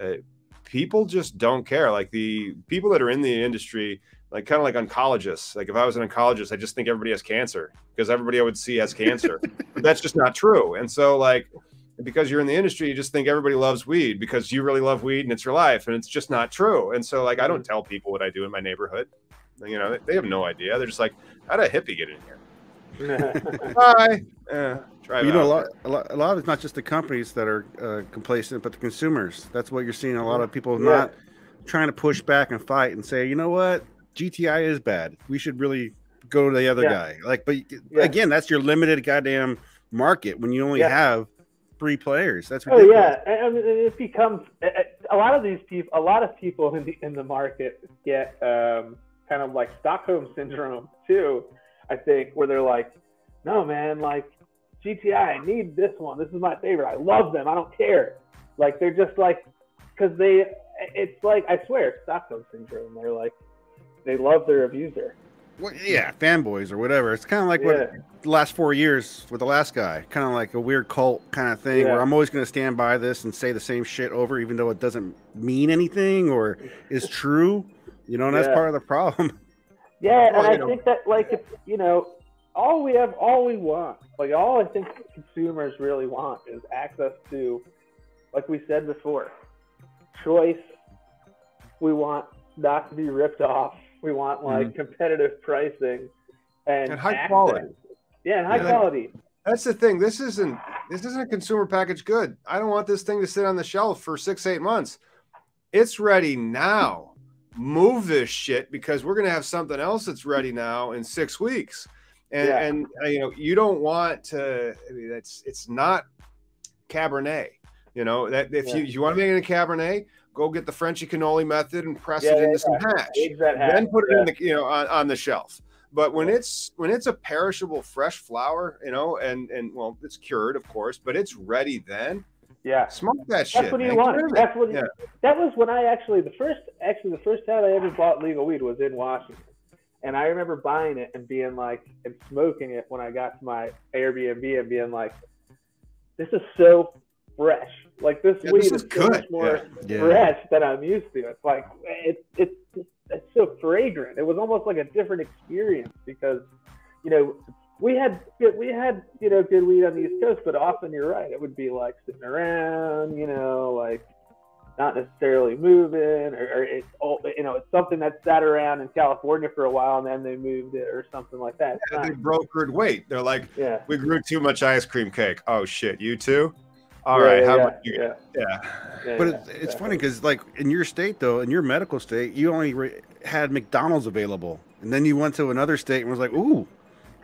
uh, people just don't care. Like the people that are in the industry, like kind of like oncologists. Like if I was an oncologist, I just think everybody has cancer because everybody I would see has cancer. But that's just not true. And so like, because you're in the industry, you just think everybody loves weed because you really love weed and it's your life, and it's just not true. And so like, I don't tell people what I do in my neighborhood. You know, they have no idea. They're just like, how'd a hippie get in here? Bye. Yeah, try it you out. know, a lot, a lot, a lot of it's not just the companies that are uh, complacent, but the consumers. That's what you're seeing. A lot of people yeah. not trying to push back and fight and say, you know what? G T I is bad. We should really go to the other yeah. guy. Like, but yeah. again, that's your limited goddamn market when you only yeah. have three players. That's ridiculous. Oh yeah, and it becomes a lot of these people. A lot of people in the in the market get um, kind of like Stockholm syndrome too. I think where they're like, no man, like G T I, I need this one. This is my favorite. I love them. I don't care. Like they're just like because they. It's like I swear it's Stockholm syndrome. They're like. They love their abuser. Well, yeah, fanboys or whatever. It's kind of like yeah. what the last four years with the last guy, kind of like a weird cult kind of thing yeah. where I'm always going to stand by this and say the same shit over, even though it doesn't mean anything or is true. You know, and yeah. that's part of the problem. Yeah, well, and I know. think that, like, it's, you know, all we have, all we want, like all I think consumers really want is access to, like we said before, choice. We want not to be ripped off. We want like mm-hmm. competitive pricing and, and high access. Quality. Yeah, and high yeah, quality. That's the thing. This isn't this isn't a consumer packaged good. I don't want this thing to sit on the shelf for six, eight months. It's ready now. Move this shit, because we're going to have something else that's ready now in six weeks. And, yeah. and uh, you know, you don't want to, I mean, that's, it's not Cabernet, you know, that if yeah. you, you want to make it a Cabernet, go get the Frenchy cannoli method and press yeah, it into yeah, some yeah. hash, hash, then put it yeah. in the, you know, on, on the shelf. But when it's, when it's a perishable fresh flower, you know, and, and well, it's cured of course, but it's ready then. Yeah, smoke that That's shit. That's what you want. That's what. Yeah. That was when I actually the first actually the first time I ever bought legal weed was in Washington, and I remember buying it and being like and smoking it when I got to my Airbnb and being like, this is so fresh. Like this yeah, weed this is, is so much more yeah. fresh yeah. than I'm used to. It's like it's it's it's so fragrant. It was almost like a different experience because, you know. We had good, we had you know good weed on the East Coast, but often you're right. It would be like sitting around, you know, like not necessarily moving, or, or it's all, you know, it's something that sat around in California for a while and then they moved it or something like that. Yeah, they brokered weight. They're like, yeah. we grew too much ice cream cake. Oh shit, you too? All yeah, right, yeah, how yeah, much? You yeah. yeah. yeah. But yeah, it's, it's yeah. funny because like in your state though, in your medical state, you only re- had McDonald's available, and then you went to another state and was like, ooh.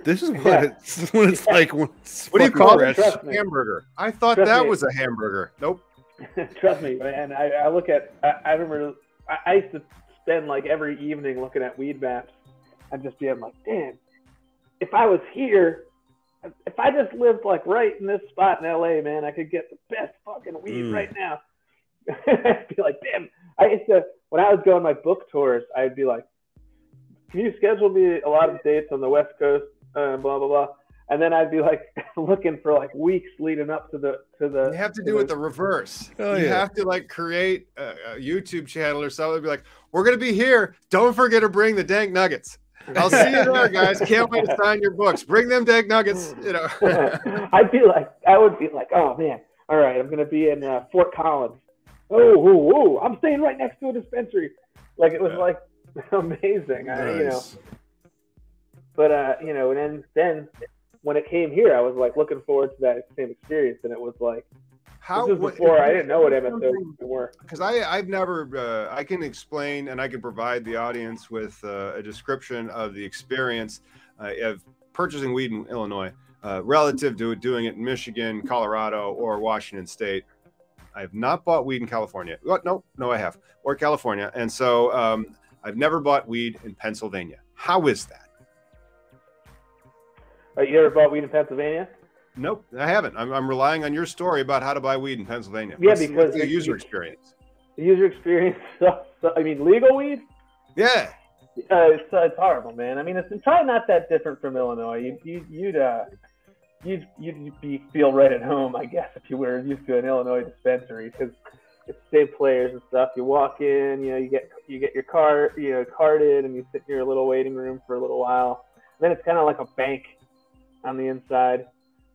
This is what yeah. it's, when it's yeah. like. When it's what do you call it? Hamburger. I thought Trust that me. was a hamburger. Nope. Trust me, man. I, I look at. I, I remember. I, I used to spend like every evening looking at weed maps and just being like, "Damn, if I was here, if I just lived like right in this spot in L A, man, I could get the best fucking weed mm. right now." I'd be like, "Damn." I used to when I was going my book tours, I'd be like, "Can you schedule me a lot of dates on the West Coast?" Uh, blah blah blah, and then I'd be like looking for like weeks leading up to the to the. You have to do the, it the reverse. Oh, you yeah. have to like create a, a YouTube channel or something. Be like, we're gonna be here. Don't forget to bring the dank nuggets. I'll see you there, guys. Can't wait to sign your books. Bring them dank nuggets. You know, I'd be like, I would be like, oh man, all right, I'm gonna be in uh, Fort Collins. Oh, ooh, ooh, I'm staying right next to a dispensary. Like it was yeah. like amazing. Nice. I, you know. But, uh, you know, and then, then when it came here, I was, like, looking forward to that same experience. And it was, like, how, this was before what, I didn't know what M S Os were. Because I've never, uh, I can explain and I can provide the audience with uh, a description of the experience uh, of purchasing weed in Illinois uh, relative to doing it in Michigan, Colorado, or Washington State. I have not bought weed in California. What? No, no, I have. Or California. And so um, I've never bought weed in Pennsylvania. How is that? You ever bought weed in Pennsylvania? Nope, I haven't. I'm, I'm relying on your story about how to buy weed in Pennsylvania. Yeah, what's, because what's the user experience. The user experience. So, so, I mean, legal weed. Yeah. Uh, it's uh, it's horrible, man. I mean, it's probably not that different from Illinois. You you you'd uh, you'd you'd be, feel right at home, I guess, if you were used to an Illinois dispensary, because it's the same players and stuff. You walk in, you know, you get you get your car, you know, carded, and you sit in your little waiting room for a little while. And then it's kind of like a bank on the inside,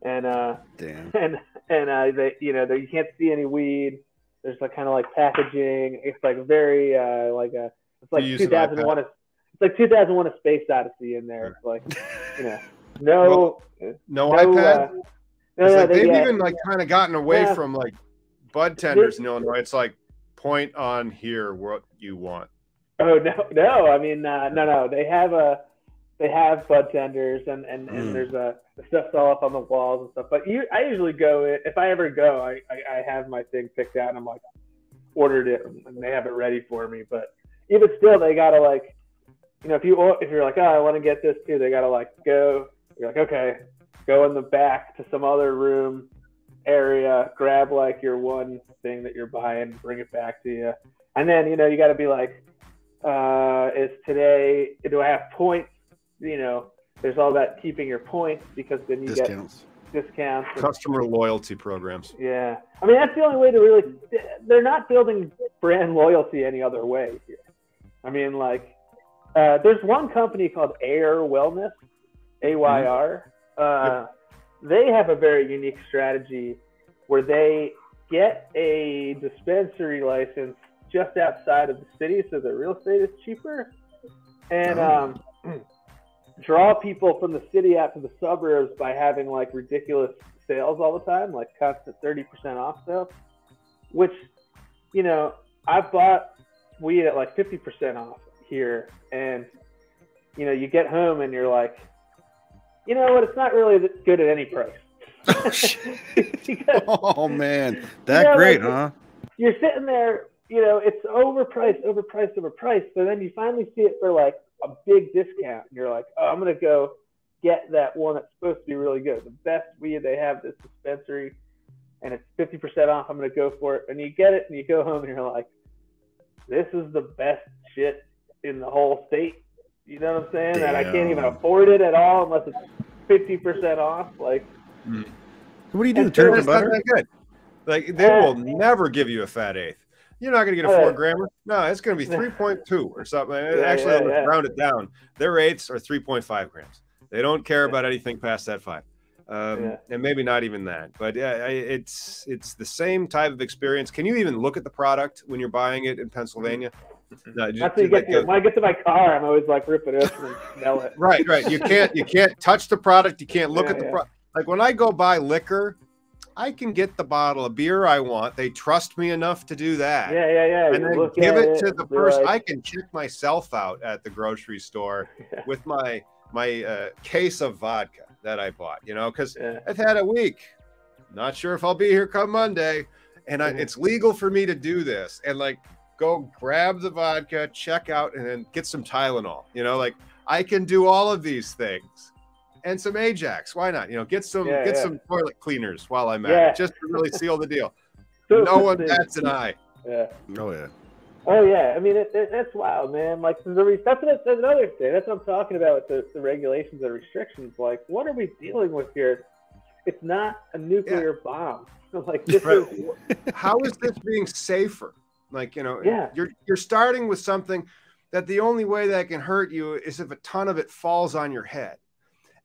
and uh Damn. and and uh they, you know, you can't see any weed. There's like kind of like packaging. It's like very uh like a it's like two thousand one it's like two thousand one A Space Odyssey in there. It's like, you know, no no, no iPad. Uh, no, no, like they, they've yeah, even like yeah. kind of gotten away yeah. from like bud tenders in Illinois. It's like point on here what you want. Oh no no I mean uh, no no they have a They have bud tenders and, and, and mm. there's a the stuff's all up on the walls and stuff. But you, I usually go in, if I ever go, I, I, I have my thing picked out and I'm like ordered it and they have it ready for me. But even still, they gotta like, you know, if you if you're like, oh, I want to get this too, they gotta like go. You're like, okay, go in the back to some other room area, grab like your one thing that you're buying, bring it back to you, and then you know you gotta be like, uh, is today? Do I have points? You know, there's all that keeping your points because then you discounts. get discounts. Customer and, loyalty programs. Yeah. I mean, that's the only way to really, they're not building brand loyalty any other way here. I mean, like, uh, there's one company called Air Wellness, A Y R. Uh, they have a very unique strategy where they get a dispensary license just outside of the city, so the real estate is cheaper, and um, draw people from the city out to the suburbs by having like ridiculous sales all the time, like constant thirty percent off sales, which, you know, I bought weed at like fifty percent off here, and, you know, you get home and you're like, you know what, it's not really good at any price. Oh, shit. Because, oh man, that you know, great, like, huh? You're sitting there, you know, it's overpriced, overpriced, overpriced. So then you finally see it for like a big discount, and you're like, oh, I'm gonna go get that one that's supposed to be really good, the best weed they have at this dispensary, and it's fifty percent off. I'm gonna go for it, and you get it, and you go home, and you're like, this is the best shit in the whole state. You know what I'm saying? Damn. And I can't even afford it at all unless it's fifty percent off. Like, mm. What do you do? Turn it butter? Not that good. Like, they uh, will never give you a fat eighth. You're not going to get a four uh, grammer. No, it's going to be three point two or something. Yeah, Actually, yeah, I'll yeah. round it down. Their eighths are three point five grams. They don't care yeah. about anything past that five. Um, yeah. And maybe not even that. But yeah, it's, it's the same type of experience. Can you even look at the product when you're bing it in Pennsylvania? No, just, After you get like to, the, when I get to my car, I'm always like ripping it and smell it. Right, right. You can't, you can't touch the product. You can't look yeah, at the yeah. product. Like when I go buy liquor, I can get the bottle of beer I want. They trust me enough to do that. Yeah, yeah, yeah. And you then look, give yeah, it yeah, to the person. Like, I can check myself out at the grocery store yeah. with my my uh, case of vodka that I bought. You know, because yeah. I've had a week. Not sure if I'll be here come Monday, and I, mm-hmm. it's legal for me to do this. And like, go grab the vodka, check out, and then get some Tylenol. You know, like I can do all of these things and some Ajax. Why not? You know, get some yeah, get yeah. some toilet cleaners while I'm at yeah. it, just to really seal the deal. No one bats an eye. Yeah. Oh yeah. Oh yeah. I mean, it, it, that's wild, man. Like that's, that's another thing. That's what I'm talking about with the, the regulations and restrictions. Like, what are we dealing with here? It's not a nuclear yeah. bomb. Like this right. is. How is this being safer? Like, you know, yeah. you're, you're starting with something that the only way that can hurt you is if a ton of it falls on your head.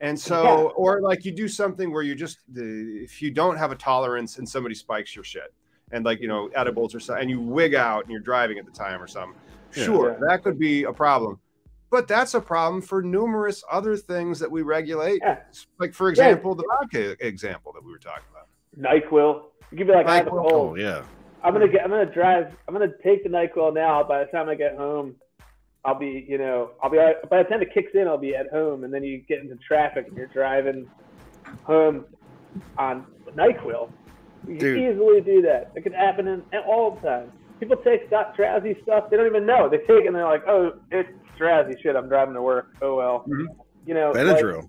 And so, yeah. or like you do something where you just, the, if you don't have a tolerance and somebody spikes your shit and like, you know, edibles or something, and you wig out and you're driving at the time or something. Yeah. Sure. Yeah. That could be a problem, but that's a problem for numerous other things that we regulate. Yeah. Like for example, yeah. the vodka example that we were talking about. NyQuil. You could be like, NyQuil. Oh, yeah. I'm gonna get. I'm gonna drive. I'm gonna take the NyQuil now. By the time I get home, I'll be, you know, I'll be. By the time it kicks in, I'll be at home. And then you get into traffic and you're driving home on NyQuil. You Dude. can easily do that. It can happen in, all the time. People take that drowsy stuff. They don't even know. They take it and they're like, oh, it's drowsy shit. I'm driving to work. Oh well, mm-hmm. you know. Benadryl. Like,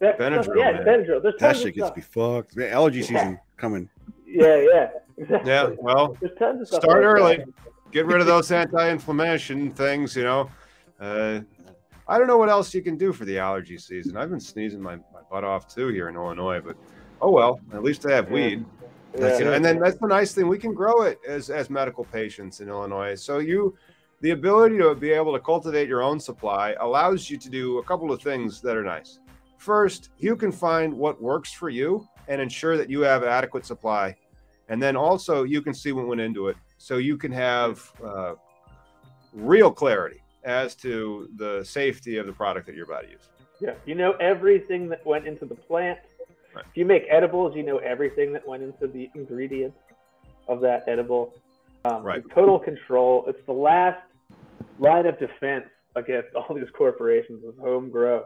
that, Benadryl. Stuff, yeah, man. Benadryl. There's that shit gets me fucked. Man, allergy season yeah. coming. Yeah, yeah. Exactly. Yeah, well, start early. Get rid of those anti-inflammation things, you know. Uh, I don't know what else you can do for the allergy season. I've been sneezing my, my butt off, too, here in Illinois. But, oh, well, at least I have yeah. weed. Yeah. You know, and then that's the nice thing. We can grow it as, as medical patients in Illinois. So you, the ability to be able to cultivate your own supply allows you to do a couple of things that are nice. First, you can find what works for you and ensure that you have adequate supply. And then also you can see what went into it. So you can have uh, real clarity as to the safety of the product that your body uses. Yeah, you know everything that went into the plant. Right. If you make edibles, you know everything that went into the ingredients of that edible. Um, right. Total control. It's the last line of defense against all these corporations with home grow.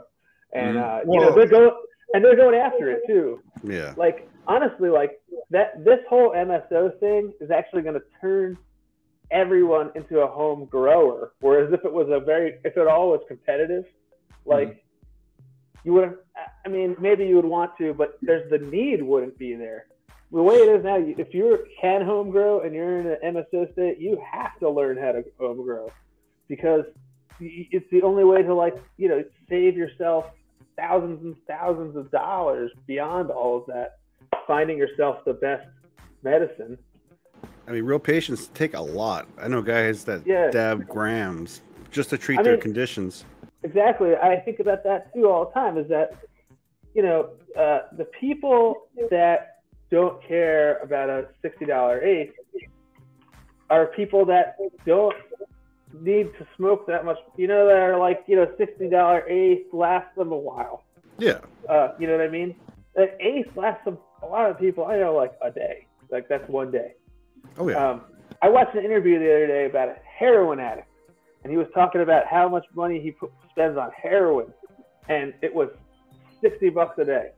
And, mm-hmm. uh, you know, they're going, and they're going after it too. Yeah. Like, honestly, like that, this whole M S O thing is actually going to turn everyone into a home grower. Whereas if it was a very, if it all was competitive, like mm-hmm. you would, I mean, maybe you would want to, but there's the need wouldn't be there. The way it is now, if you can home grow and you're in an M S O state, you have to learn how to home grow because it's the only way to like, you know, save yourself thousands and thousands of dollars beyond all of that. Finding yourself the best medicine. I mean, real patients take a lot. I know guys that yeah. dab grams just to treat I their mean, conditions. Exactly. I think about that too all the time, is that you know, uh, the people that don't care about a sixty dollar eighth are people that don't need to smoke that much, you know, that are like, you know, sixty dollar eighth lasts them a while. Yeah. Uh, you know what I mean? An eighth lasts them, a lot of people I know, like a day. Like that's one day. Oh, yeah. Um, I watched an interview the other day about a heroin addict, and he was talking about how much money he put, spends on heroin, and it was sixty bucks a day.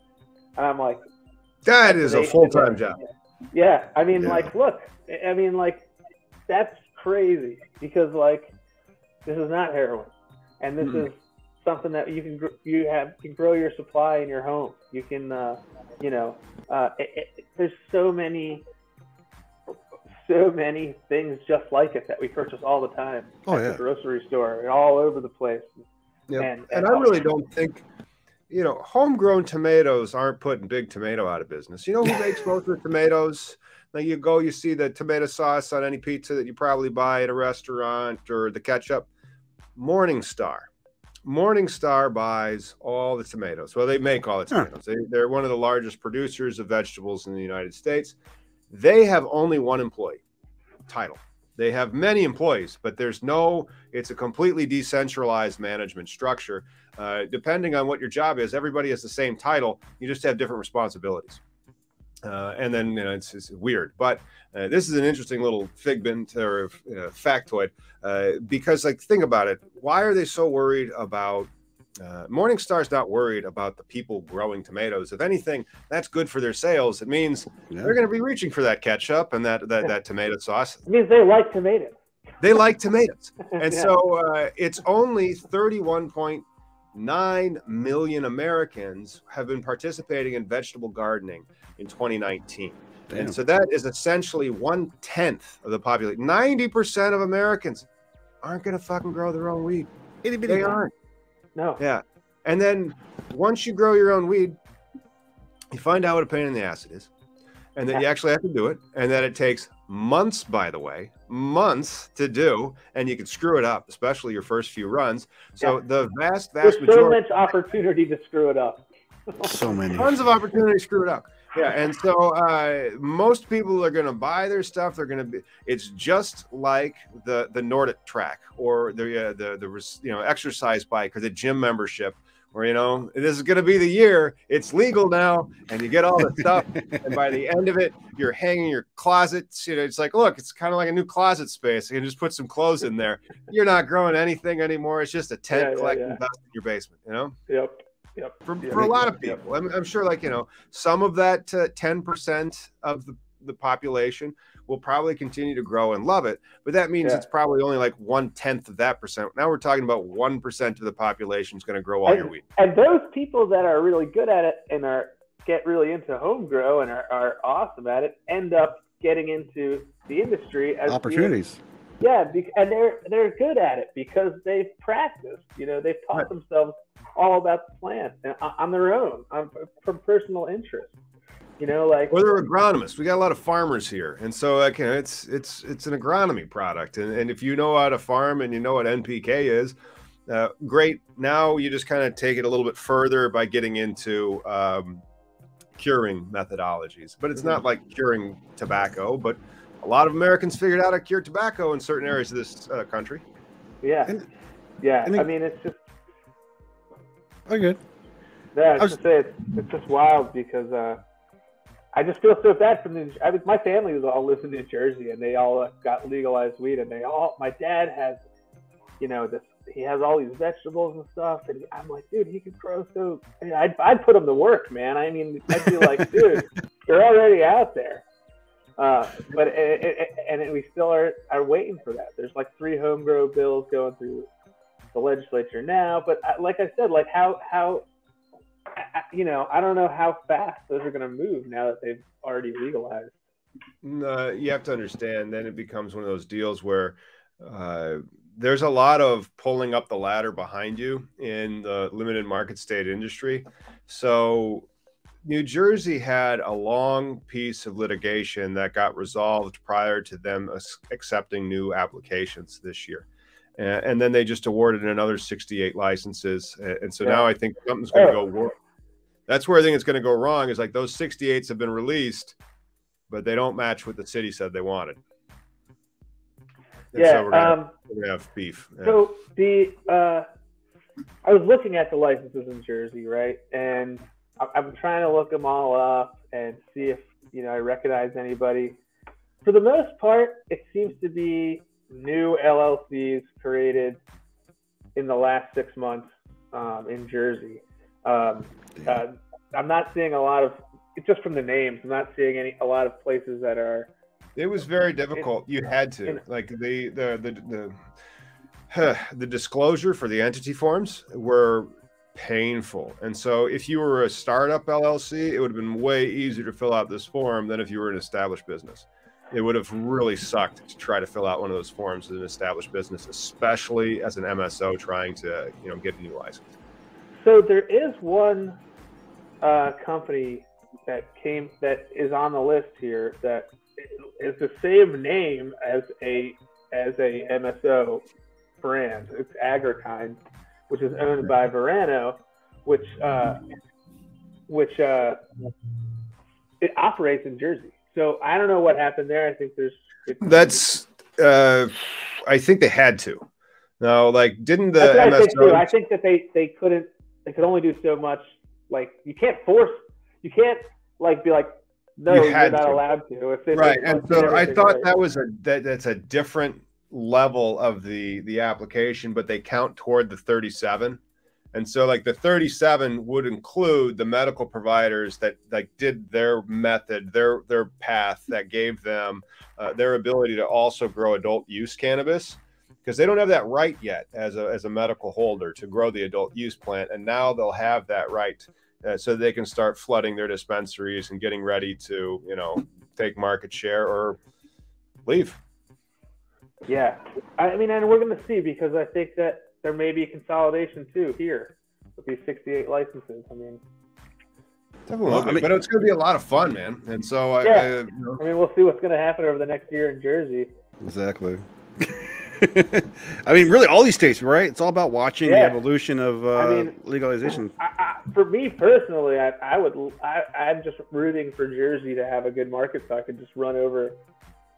And I'm like, that is a full-time job. Yeah. I mean, yeah. like, look, I mean, like, that's crazy because, like, this is not heroin. And this mm-hmm. is something that you can, you have, can grow your supply in your home. You can, uh, you know, uh, it, it, there's so many, so many things just like it that we purchase all the time oh, at yeah. the grocery store and all over the place. Yep. And, and, and I really don't think, you know, homegrown tomatoes aren't putting Big Tomato out of business. You know who makes most of the tomatoes? Now you go, you see the tomato sauce on any pizza that you probably buy at a restaurant or the ketchup. Morningstar. Morningstar buys all the tomatoes. Well, they make all the tomatoes. Huh. They, they're one of the largest producers of vegetables in the United States. They have only one employee, title. They have many employees, but there's no, it's a completely decentralized management structure. Uh, depending on what your job is, everybody has the same title. You just have different responsibilities. Uh, and then, you know, it's, it's weird, but uh, this is an interesting little figment or you know, factoid uh, because like, think about it. Why are they so worried about Uh, Morningstar's not worried about the people growing tomatoes. If anything, that's good for their sales. It means yeah. they're going to be reaching for that ketchup and that that, that tomato sauce. It means they like tomatoes. They like tomatoes. And yeah. so uh, it's only thirty-one point nine million Americans have been participating in vegetable gardening in twenty nineteen. Damn. And so that is essentially one-tenth of the population. ninety percent of Americans aren't going to fucking grow their own weed. Itty bitty they one. aren't. No. Yeah. And then once you grow your own weed, you find out what a pain in the ass it is and that you actually have to do it and that it takes months, by the way, months to do. And you can screw it up, especially your first few runs. So yeah. the vast, vast There's majority. so much opportunity to screw it up. So many. Tons of opportunity to screw it up. Yeah. And so uh, most people are going to buy their stuff. They're going to be, it's just like the, the Nordic track or the, uh, the, the, you know, exercise bike or the gym membership where, you know, this is going to be the year it's legal now and you get all the stuff. And by the end of it, you're hanging your closets. You know, it's like, look, it's kind of like a new closet space. You can just put some clothes in there. You're not growing anything anymore. It's just a tent yeah, collecting yeah, yeah. dust in your basement, you know? Yep. Yep. For, yeah, for a lot of people, I'm, I'm sure like, you know, some of that uh, ten percent of the, the population will probably continue to grow and love it. But that means yeah. it's probably only like one tenth of that percent. Now we're talking about one percent of the population is going to grow all and, your wheat. And those people that are really good at it and are get really into home grow and are, are awesome at it end up getting into the industry as opportunities. You, yeah. Be, and they're, they're good at it because they've practiced, you know, they've taught right. themselves all about the plant and on their own on, from personal interest, you know, like well, they're agronomists. We got a lot of farmers here. And so like, you know, it's, it's, it's an agronomy product. And, and if you know how to farm and you know what N P K is, uh, great. Now you just kind of take it a little bit further by getting into, um, curing methodologies, but it's not like curing tobacco, but a lot of Americans figured out how to cure tobacco in certain areas of this uh, country. Yeah. And, yeah. And I mean, it's just, I'm good. Yeah, I was, just say it's, it's just wild because uh, I just feel so bad for New I mean, my family was all lived in New Jersey and they all got legalized weed and they all. My dad has, you know, this. He has all these vegetables and stuff, and I'm like, dude, he could grow so. I mean, I'd I'd put him to work, man. I mean, I'd be like, dude, you're already out there. Uh, but it, it, and it, we still are are waiting for that. There's like three home grow bills going through the legislature now, but like I said, like how, how, you know, I don't know how fast those are going to move now that they've already legalized. No, you have to understand, then it becomes one of those deals where uh, there's a lot of pulling up the ladder behind you in the limited market state industry. So New Jersey had a long piece of litigation that got resolved prior to them accepting new applications this year. And then they just awarded another sixty-eight licenses. And so yeah. now I think something's going to oh. go. that's where I think it's going to go wrong, is like those sixty-eights have been released, but they don't match what the city said they wanted. And yeah, so we're gonna, um, we're gonna have beef. Yeah. So the uh, I was looking at the licenses in Jersey, right, and I, I'm trying to look them all up and see if you know I recognize anybody. For the most part, it seems to be new L L Cs created in the last six months um, in Jersey. Um, uh, I'm not seeing a lot of it's just from the names. I'm not seeing any a lot of places that are. It was very difficult. You had to like the the the the, the disclosure for the entity forms were painful, and so if you were a startup L L C, it would have been way easier to fill out this form than if you were an established business. It would have really sucked to try to fill out one of those forms as an established business, especially as an M S O trying to you know get a new license. So there is one uh, company that came that is on the list here that. It's the same name as a as a M S O brand. It's AgriKind, which is owned by Verano, which uh, which uh, it operates in Jersey. So I don't know what happened there. I think there's that's uh, I think they had to. No, like didn't the that's what M S O? I think, too. I think that they they couldn't. They could only do so much. Like you can't force. You can't like be like. No, you you're not to. allowed to. If they right, and so I thought right. that was a that, that's a different level of the the application, but they count toward the thirty-seven, and so like the thirty-seven would include the medical providers that like did their method, their their path that gave them uh, their ability to also grow adult use cannabis, because they don't have that right yet as a as a medical holder to grow the adult use plant, and now they'll have that right. Uh, so they can start flooding their dispensaries and getting ready to, you know, take market share or leave. Yeah. I mean, and we're going to see, because I think that there may be consolidation too here with these sixty-eight licenses. I mean, definitely, well, I mean, but it's going to be a lot of fun, man. And so I, yeah. I, you know, I mean, we'll see what's going to happen over the next year in Jersey. Exactly. I mean, really, all these states, right? It's all about watching yeah. the evolution of uh, I mean, legalization. I, I, for me personally, I, I would, I, I'm just rooting for Jersey to have a good market, so I could just run over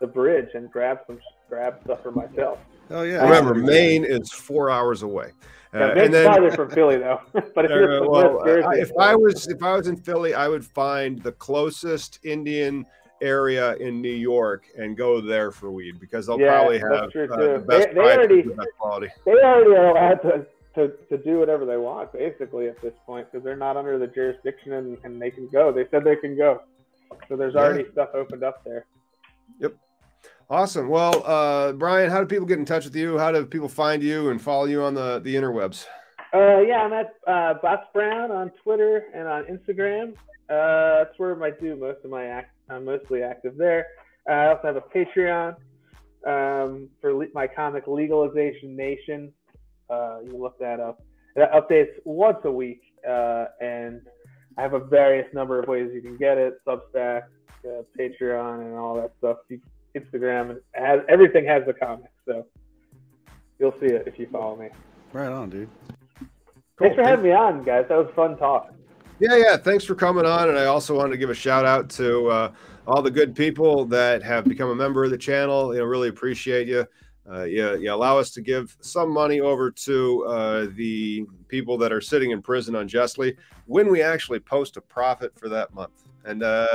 the bridge and grab some, grab stuff for myself. Oh yeah! Remember, Maine is four hours away. Yeah, uh, and then farther from Philly, though. But if, you're from well, West Jersey, I, if I was, if I was in Philly, I would find the closest Indian area in New York and go there for weed, because they'll yeah, probably have uh, the best, they, they already, the best quality. They already are allowed to, to, to do whatever they want, basically, at this point, because they're not under the jurisdiction and, and they can go. They said they can go. So there's yeah. already stuff opened up there. Yep. Awesome. Well, uh, Brian, how do people get in touch with you? How do people find you and follow you on the, the interwebs? Uh, yeah, I'm at uh, Box Brown on Twitter and on Instagram. Uh, that's where I do most of my act. I'm mostly active there. Uh, I also have a Patreon um, for le my comic Legalization Nation. Uh, you can look that up. That updates once a week, uh, and I have a various number of ways you can get it: Substack, uh, Patreon, and all that stuff. You, Instagram, and has, everything has the comic, so you'll see it if you follow me. Right on, dude. Cool. Thanks for having me on, guys. That was fun talking. Yeah, yeah. Thanks for coming on. And I also wanted to give a shout out to uh, all the good people that have become a member of the channel. You know, really appreciate you. Uh, you, you allow us to give some money over to uh, the people that are sitting in prison unjustly when we actually post a profit for that month. And uh,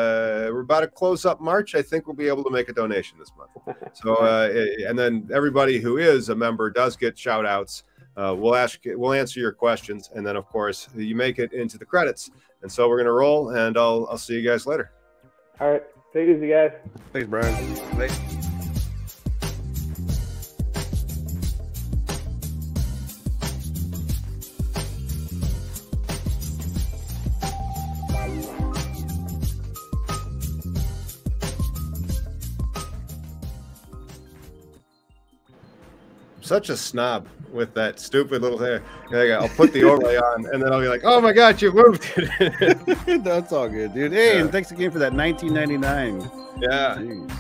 we're about to close up March. I think we'll be able to make a donation this month. So, uh, and then everybody who is a member does get shout outs. Uh, we'll ask, we'll answer your questions, and then of course you make it into the credits. And so we're gonna roll, and I'll I'll see you guys later. All right, take it easy, guys. Thanks, Brian. Thanks. Such a snob with that stupid little hair. I'll put the overlay on, and then I'll be like, "Oh my God, you moved it." That's all good, dude. Hey, yeah. And thanks again for that nineteen ninety-nine. Yeah. Jeez.